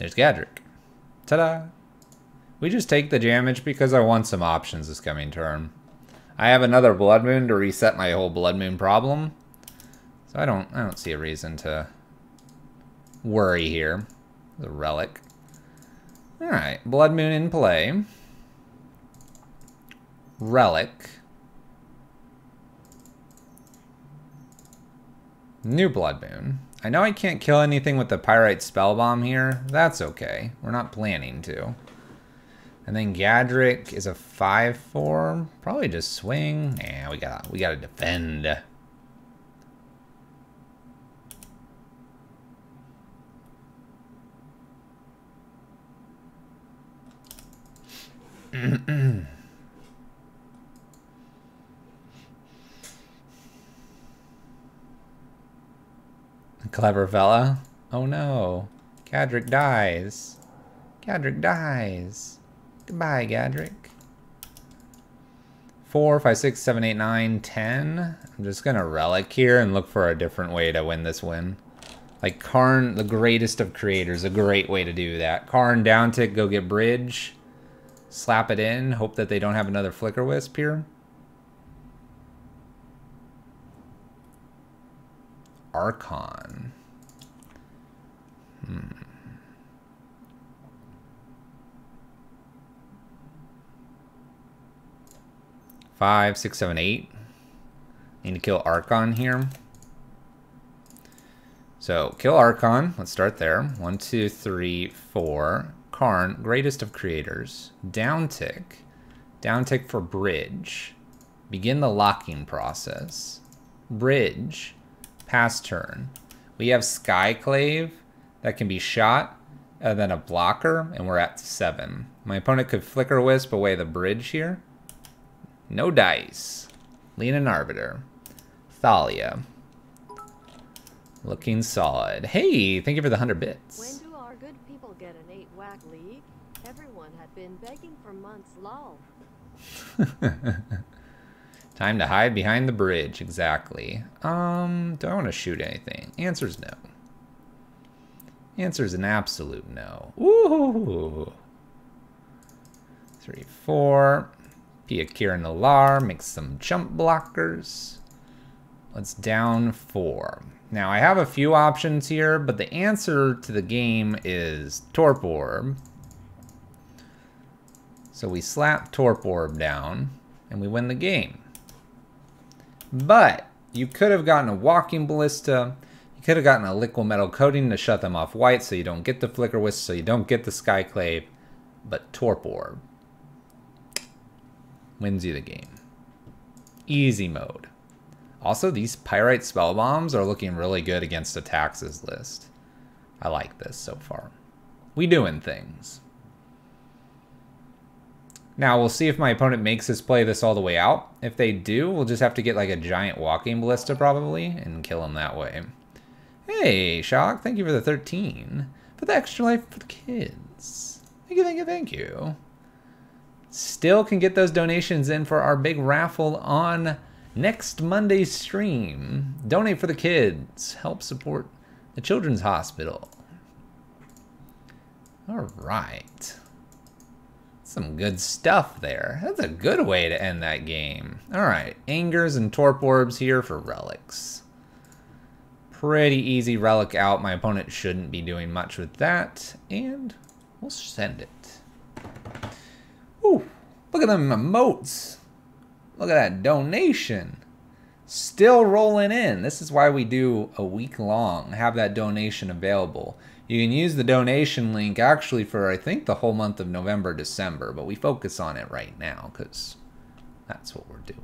There's Gadrak. Ta-da! We just take the damage because I want some options this coming turn. I have another Blood Moon to reset my whole Blood Moon problem. So I don't I don't see a reason to worry here. The relic. Alright, Blood Moon in play. Relic. New Blood Moon. I know I can't kill anything with the Pyrite Spell Bomb here. That's okay. We're not planning to. And then Gadrak is a five four. Probably just swing. Nah, we gotta we gotta defend. Clever fella. Oh no. Gadrak dies. Gadrak dies. Goodbye, Gadrak. Four, five, six, seven, eight, nine, ten. I'm just gonna relic here and look for a different way to win this win. Like Karn, the greatest of creators, a great way to do that. Karn, down tick, go get bridge. Slap it in. Hope that they don't have another Flicker Wisp here. Archon. Hmm. Five, six, seven, eight. Need to kill Archon here. So kill Archon. Let's start there. One, two, three, four. Karn, greatest of creators. Down tick. Down tick for bridge. Begin the locking process. Bridge. Pass turn. We have Skyclave that can be shot, and then a blocker, and we're at seven. My opponent could Flicker Wisp away the bridge here. No dice. Lean an Arbiter. Thalia. Looking solid. Hey, thank you for the hundred bits. When do our good people get an eight whack league? Everyone had been begging for months, lol. Time to hide behind the bridge, exactly. Um, do I want to shoot anything? Answer's no. Answer's an absolute no. Woohoo! Three, four. Pia Kira Nalar, make some jump blockers. Let's down four. Now, I have a few options here, but the answer to the game is Torp Orb. So we slap Torp Orb down, and we win the game. But you could have gotten a Walking Ballista, you could have gotten a Liquid Metal Coating to shut them off white so you don't get the Flicker Wisp, so you don't get the Skyclave, but Torp Orb wins you the game. Easy mode. Also, these Pyrite Spell Bombs are looking really good against the Taxes list. I like this so far. We doing things. Now, we'll see if my opponent makes his play this all the way out. If they do, we'll just have to get like a giant Walking Ballista probably and kill him that way. Hey, Shock, thank you for the thirteen. For the extra life for the kids. Thank you, thank you, thank you. Still can get those donations in for our big raffle on next Monday's stream. Donate for the kids. Help support the Children's Hospital. All right. Some good stuff there. That's a good way to end that game. Alright, Angers and Torp Orbs here for relics. Pretty easy relic out. My opponent shouldn't be doing much with that. And we'll send it. Ooh, look at them emotes. Look at that donation. Still rolling in. This is why we do a week long. Have that donation available. You can use the donation link actually for, I think, the whole month of November, December, but we focus on it right now because that's what we're doing.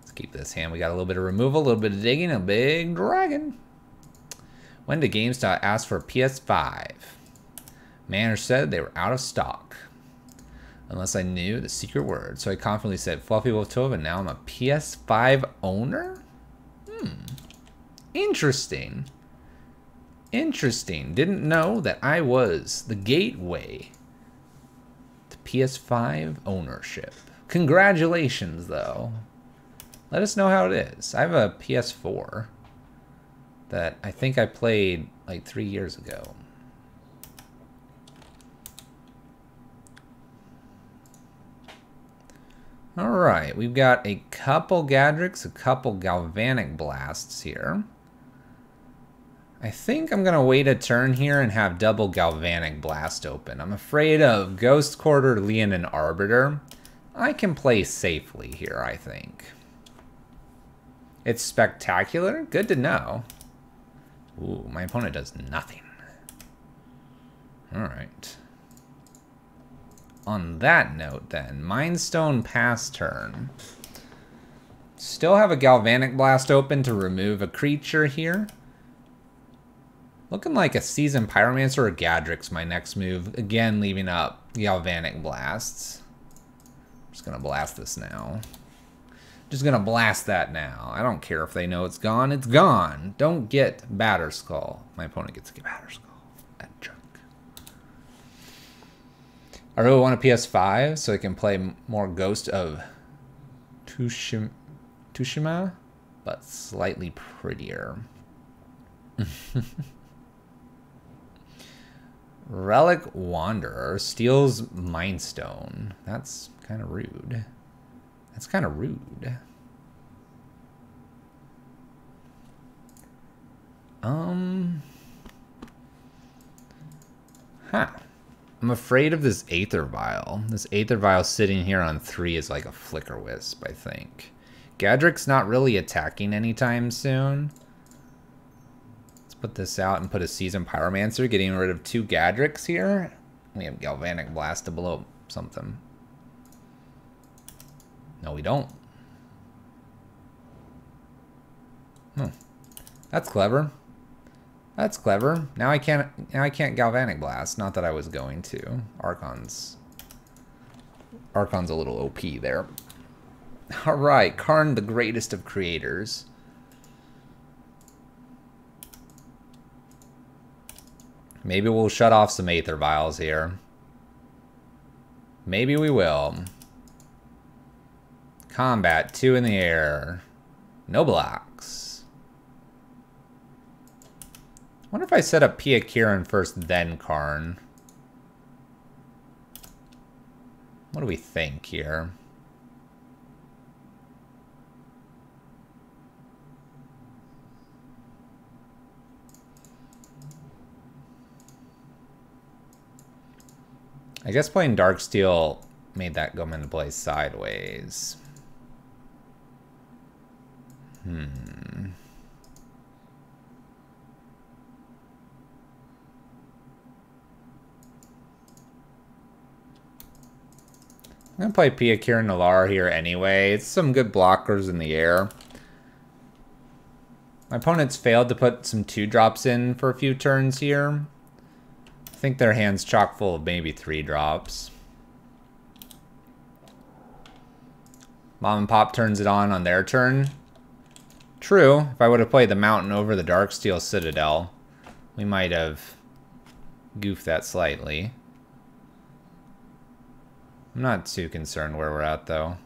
Let's keep this hand. We got a little bit of removal, a little bit of digging, a big dragon. When did GameStop ask for a P S five? Manor said they were out of stock, unless I knew the secret word. So I confidently said, Fluffy Wolf Tove, and now I'm a P S five owner? Hmm. Interesting. Interesting. Didn't know that I was the gateway to P S five ownership. Congratulations, though. Let us know how it is. I have a P S four that I think I played like three years ago. All right, we've got a couple Gadricks, a couple Galvanic Blasts here. I think I'm gonna wait a turn here and have double Galvanic Blast open. I'm afraid of Ghost Quarter, Leon, and Arbiter. I can play safely here, I think. It's spectacular, good to know. Ooh, my opponent does nothing. All right. On that note, then, Mindstone pass turn. Still have a Galvanic Blast open to remove a creature here. Looking like a Seasoned Pyromancer or Gadric's my next move. Again, leaving up Galvanic Blasts. I'm just gonna blast this now. Just gonna blast that now. I don't care if they know it's gone. It's gone. Don't get Batterskull. My opponent gets to get Batterskull. That jerk. I really want a P S five so I can play more Ghost of Tsushima, Tsushima but slightly prettier. Relic Wanderer steals Mindstone. That's kind of rude. That's kind of rude. Um. Huh. I'm afraid of this Aether Vial. This Aether Vial sitting here on three is like a Flicker Wisp, I think. Gadric's not really attacking anytime soon. Let's put this out and put a Seasoned Pyromancer, getting rid of two Gadric's here. We have Galvanic Blast to blow up something. No, we don't. Hmm. That's clever. That's clever. Now I can't. Now I can't Galvanic Blast. Not that I was going to. Archon's. Archon's a little O P there. All right, Karn, the greatest of creators. Maybe we'll shut off some Aether Vials here. Maybe we will. Combat two in the air. No blocks. I wonder if I set up Pia Kieran first, then Karn. What do we think here? I guess playing Darksteel made that go into play sideways. Hmm. I'm going to play Pia Kieran Nalara here anyway. It's some good blockers in the air. My opponent's failed to put some two-drops in for a few turns here. I think their hand's chock full of maybe three-drops. Mom and Pop turns it on on their turn. True, if I would have played the Mountain over the Darksteel Citadel, we might have goofed that slightly. I'm not too concerned where we're at, though.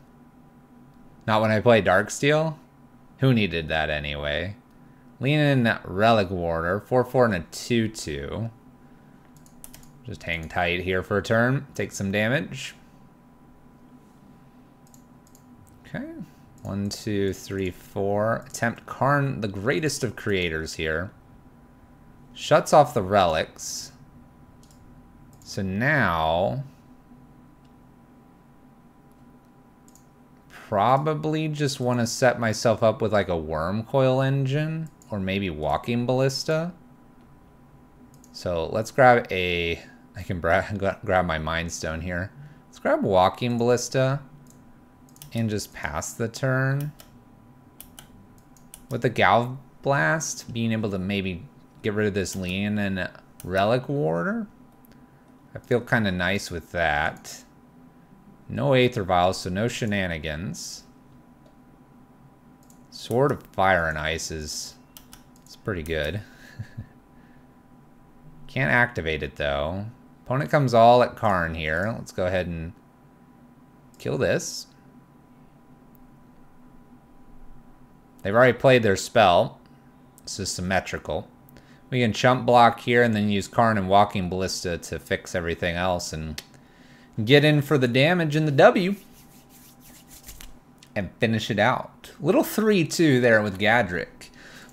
Not when I play Darksteel. Who needed that anyway? Lean in Relic Warder, four four and a two two. Just hang tight here for a turn. Take some damage. Okay. One, two, three, four. Attempt Karn, the greatest of creators here. Shuts off the relics. So now... probably just want to set myself up with like a Worm Coil engine or maybe Walking Ballista. So let's grab a, I can grab my Mind Stone here. Let's grab Walking Ballista and just pass the turn. With the Galv Blast, being able to maybe get rid of this Leon and Relic Warder. I feel kind of nice with that. No Aether Vials, so no shenanigans. Sword of Fire and Ice is it's pretty good. Can't activate it, though. Opponent comes all at Karn here. Let's go ahead and kill this. They've already played their spell. This is symmetrical. We can chump block here and then use Karn and Walking Ballista to fix everything else and get in for the damage in the W and finish it out. Little three two there with Gadrak.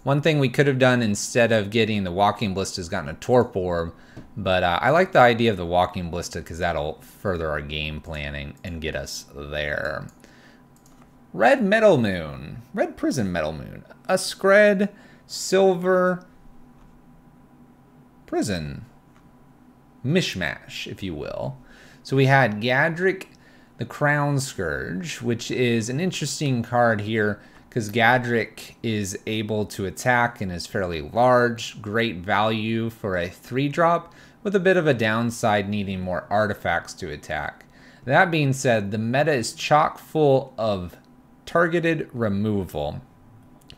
One thing we could have done instead of getting the Walking Ballista is gotten a Torp Orb, but uh, I like the idea of the Walking Ballista because that'll further our game planning and get us there. Red Metal Moon, Red Prison Metal Moon, a Scred, Silver, Prison, mishmash, if you will. So we had Gadrak, the Crown Scourge, which is an interesting card here because Gadrak is able to attack and is fairly large, great value for a three drop with a bit of a downside needing more artifacts to attack. That being said, the meta is chock full of targeted removal.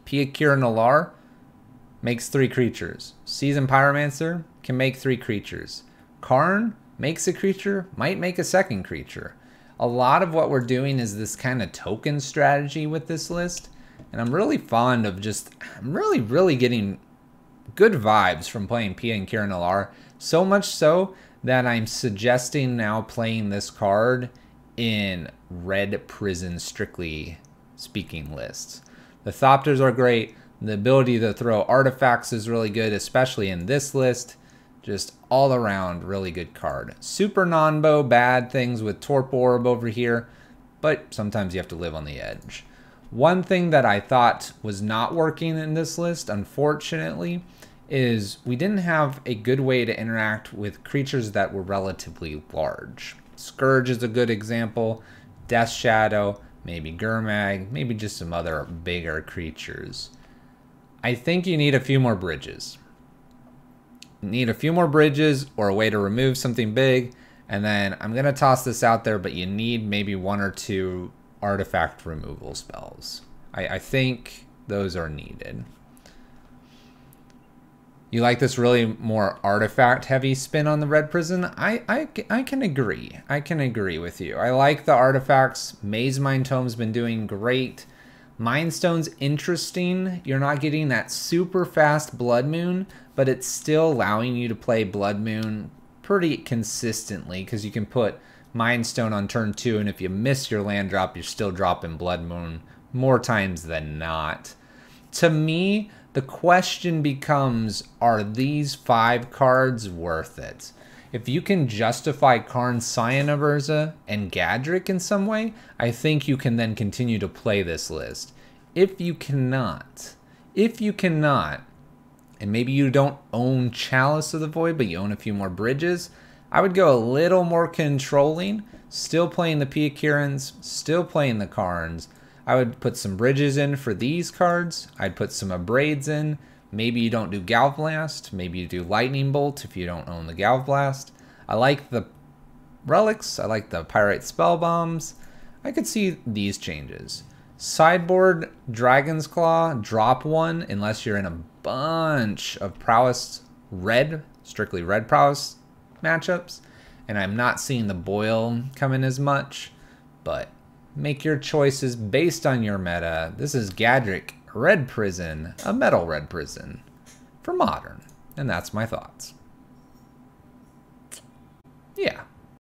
Piakira Nalar makes three creatures. Seasoned Pyromancer can make three creatures. Karn makes a creature, might make a second creature. A lot of what we're doing is this kind of token strategy with this list, and I'm really fond of just, I'm really, really getting good vibes from playing Piakira Nalar, so much so that I'm suggesting now playing this card in Red Prison, strictly speaking, lists. The Thopters are great. The ability to throw artifacts is really good, especially in this list. Just all around really good card. Super Nonbo, bad things with Torp Orb over here, but sometimes you have to live on the edge. One thing that I thought was not working in this list, unfortunately, is we didn't have a good way to interact with creatures that were relatively large. Scourge is a good example, Death Shadow, maybe Gurmag, maybe just some other bigger creatures. I think you need a few more bridges. You need a few more bridges or a way to remove something big, and then I'm gonna toss this out there, but you need maybe one or two artifact removal spells. I, I think those are needed. You like this really more artifact heavy spin on the Red Prison? I, I, I can agree. I can agree with you. I like the artifacts. Maze Mind Tome's been doing great. Mind Stone's interesting. You're not getting that super fast Blood Moon, but it's still allowing you to play Blood Moon pretty consistently because you can put Mind Stone on turn two, and if you miss your land drop, you're still dropping Blood Moon more times than not. To me, the question becomes, are these five cards worth it? If you can justify Karn, Cyanoverza, and Gadrak in some way, I think you can then continue to play this list. If you cannot, if you cannot, and maybe you don't own Chalice of the Void, but you own a few more bridges, I would go a little more controlling, still playing the Piakirans, still playing the Karns. I would put some bridges in for these cards. I'd put some abrades in. Maybe you don't do Galvblast. Maybe you do Lightning Bolt if you don't own the Galvblast. I like the relics. I like the Pyrite Spell Bombs. I could see these changes. Sideboard Dragon's Claw, drop one unless you're in a bunch of prowess red, strictly red prowess matchups. And I'm not seeing the boil come in as much, but make your choices based on your meta. This is Gadrak, Red Prison, a metal Red Prison for modern. And that's my thoughts.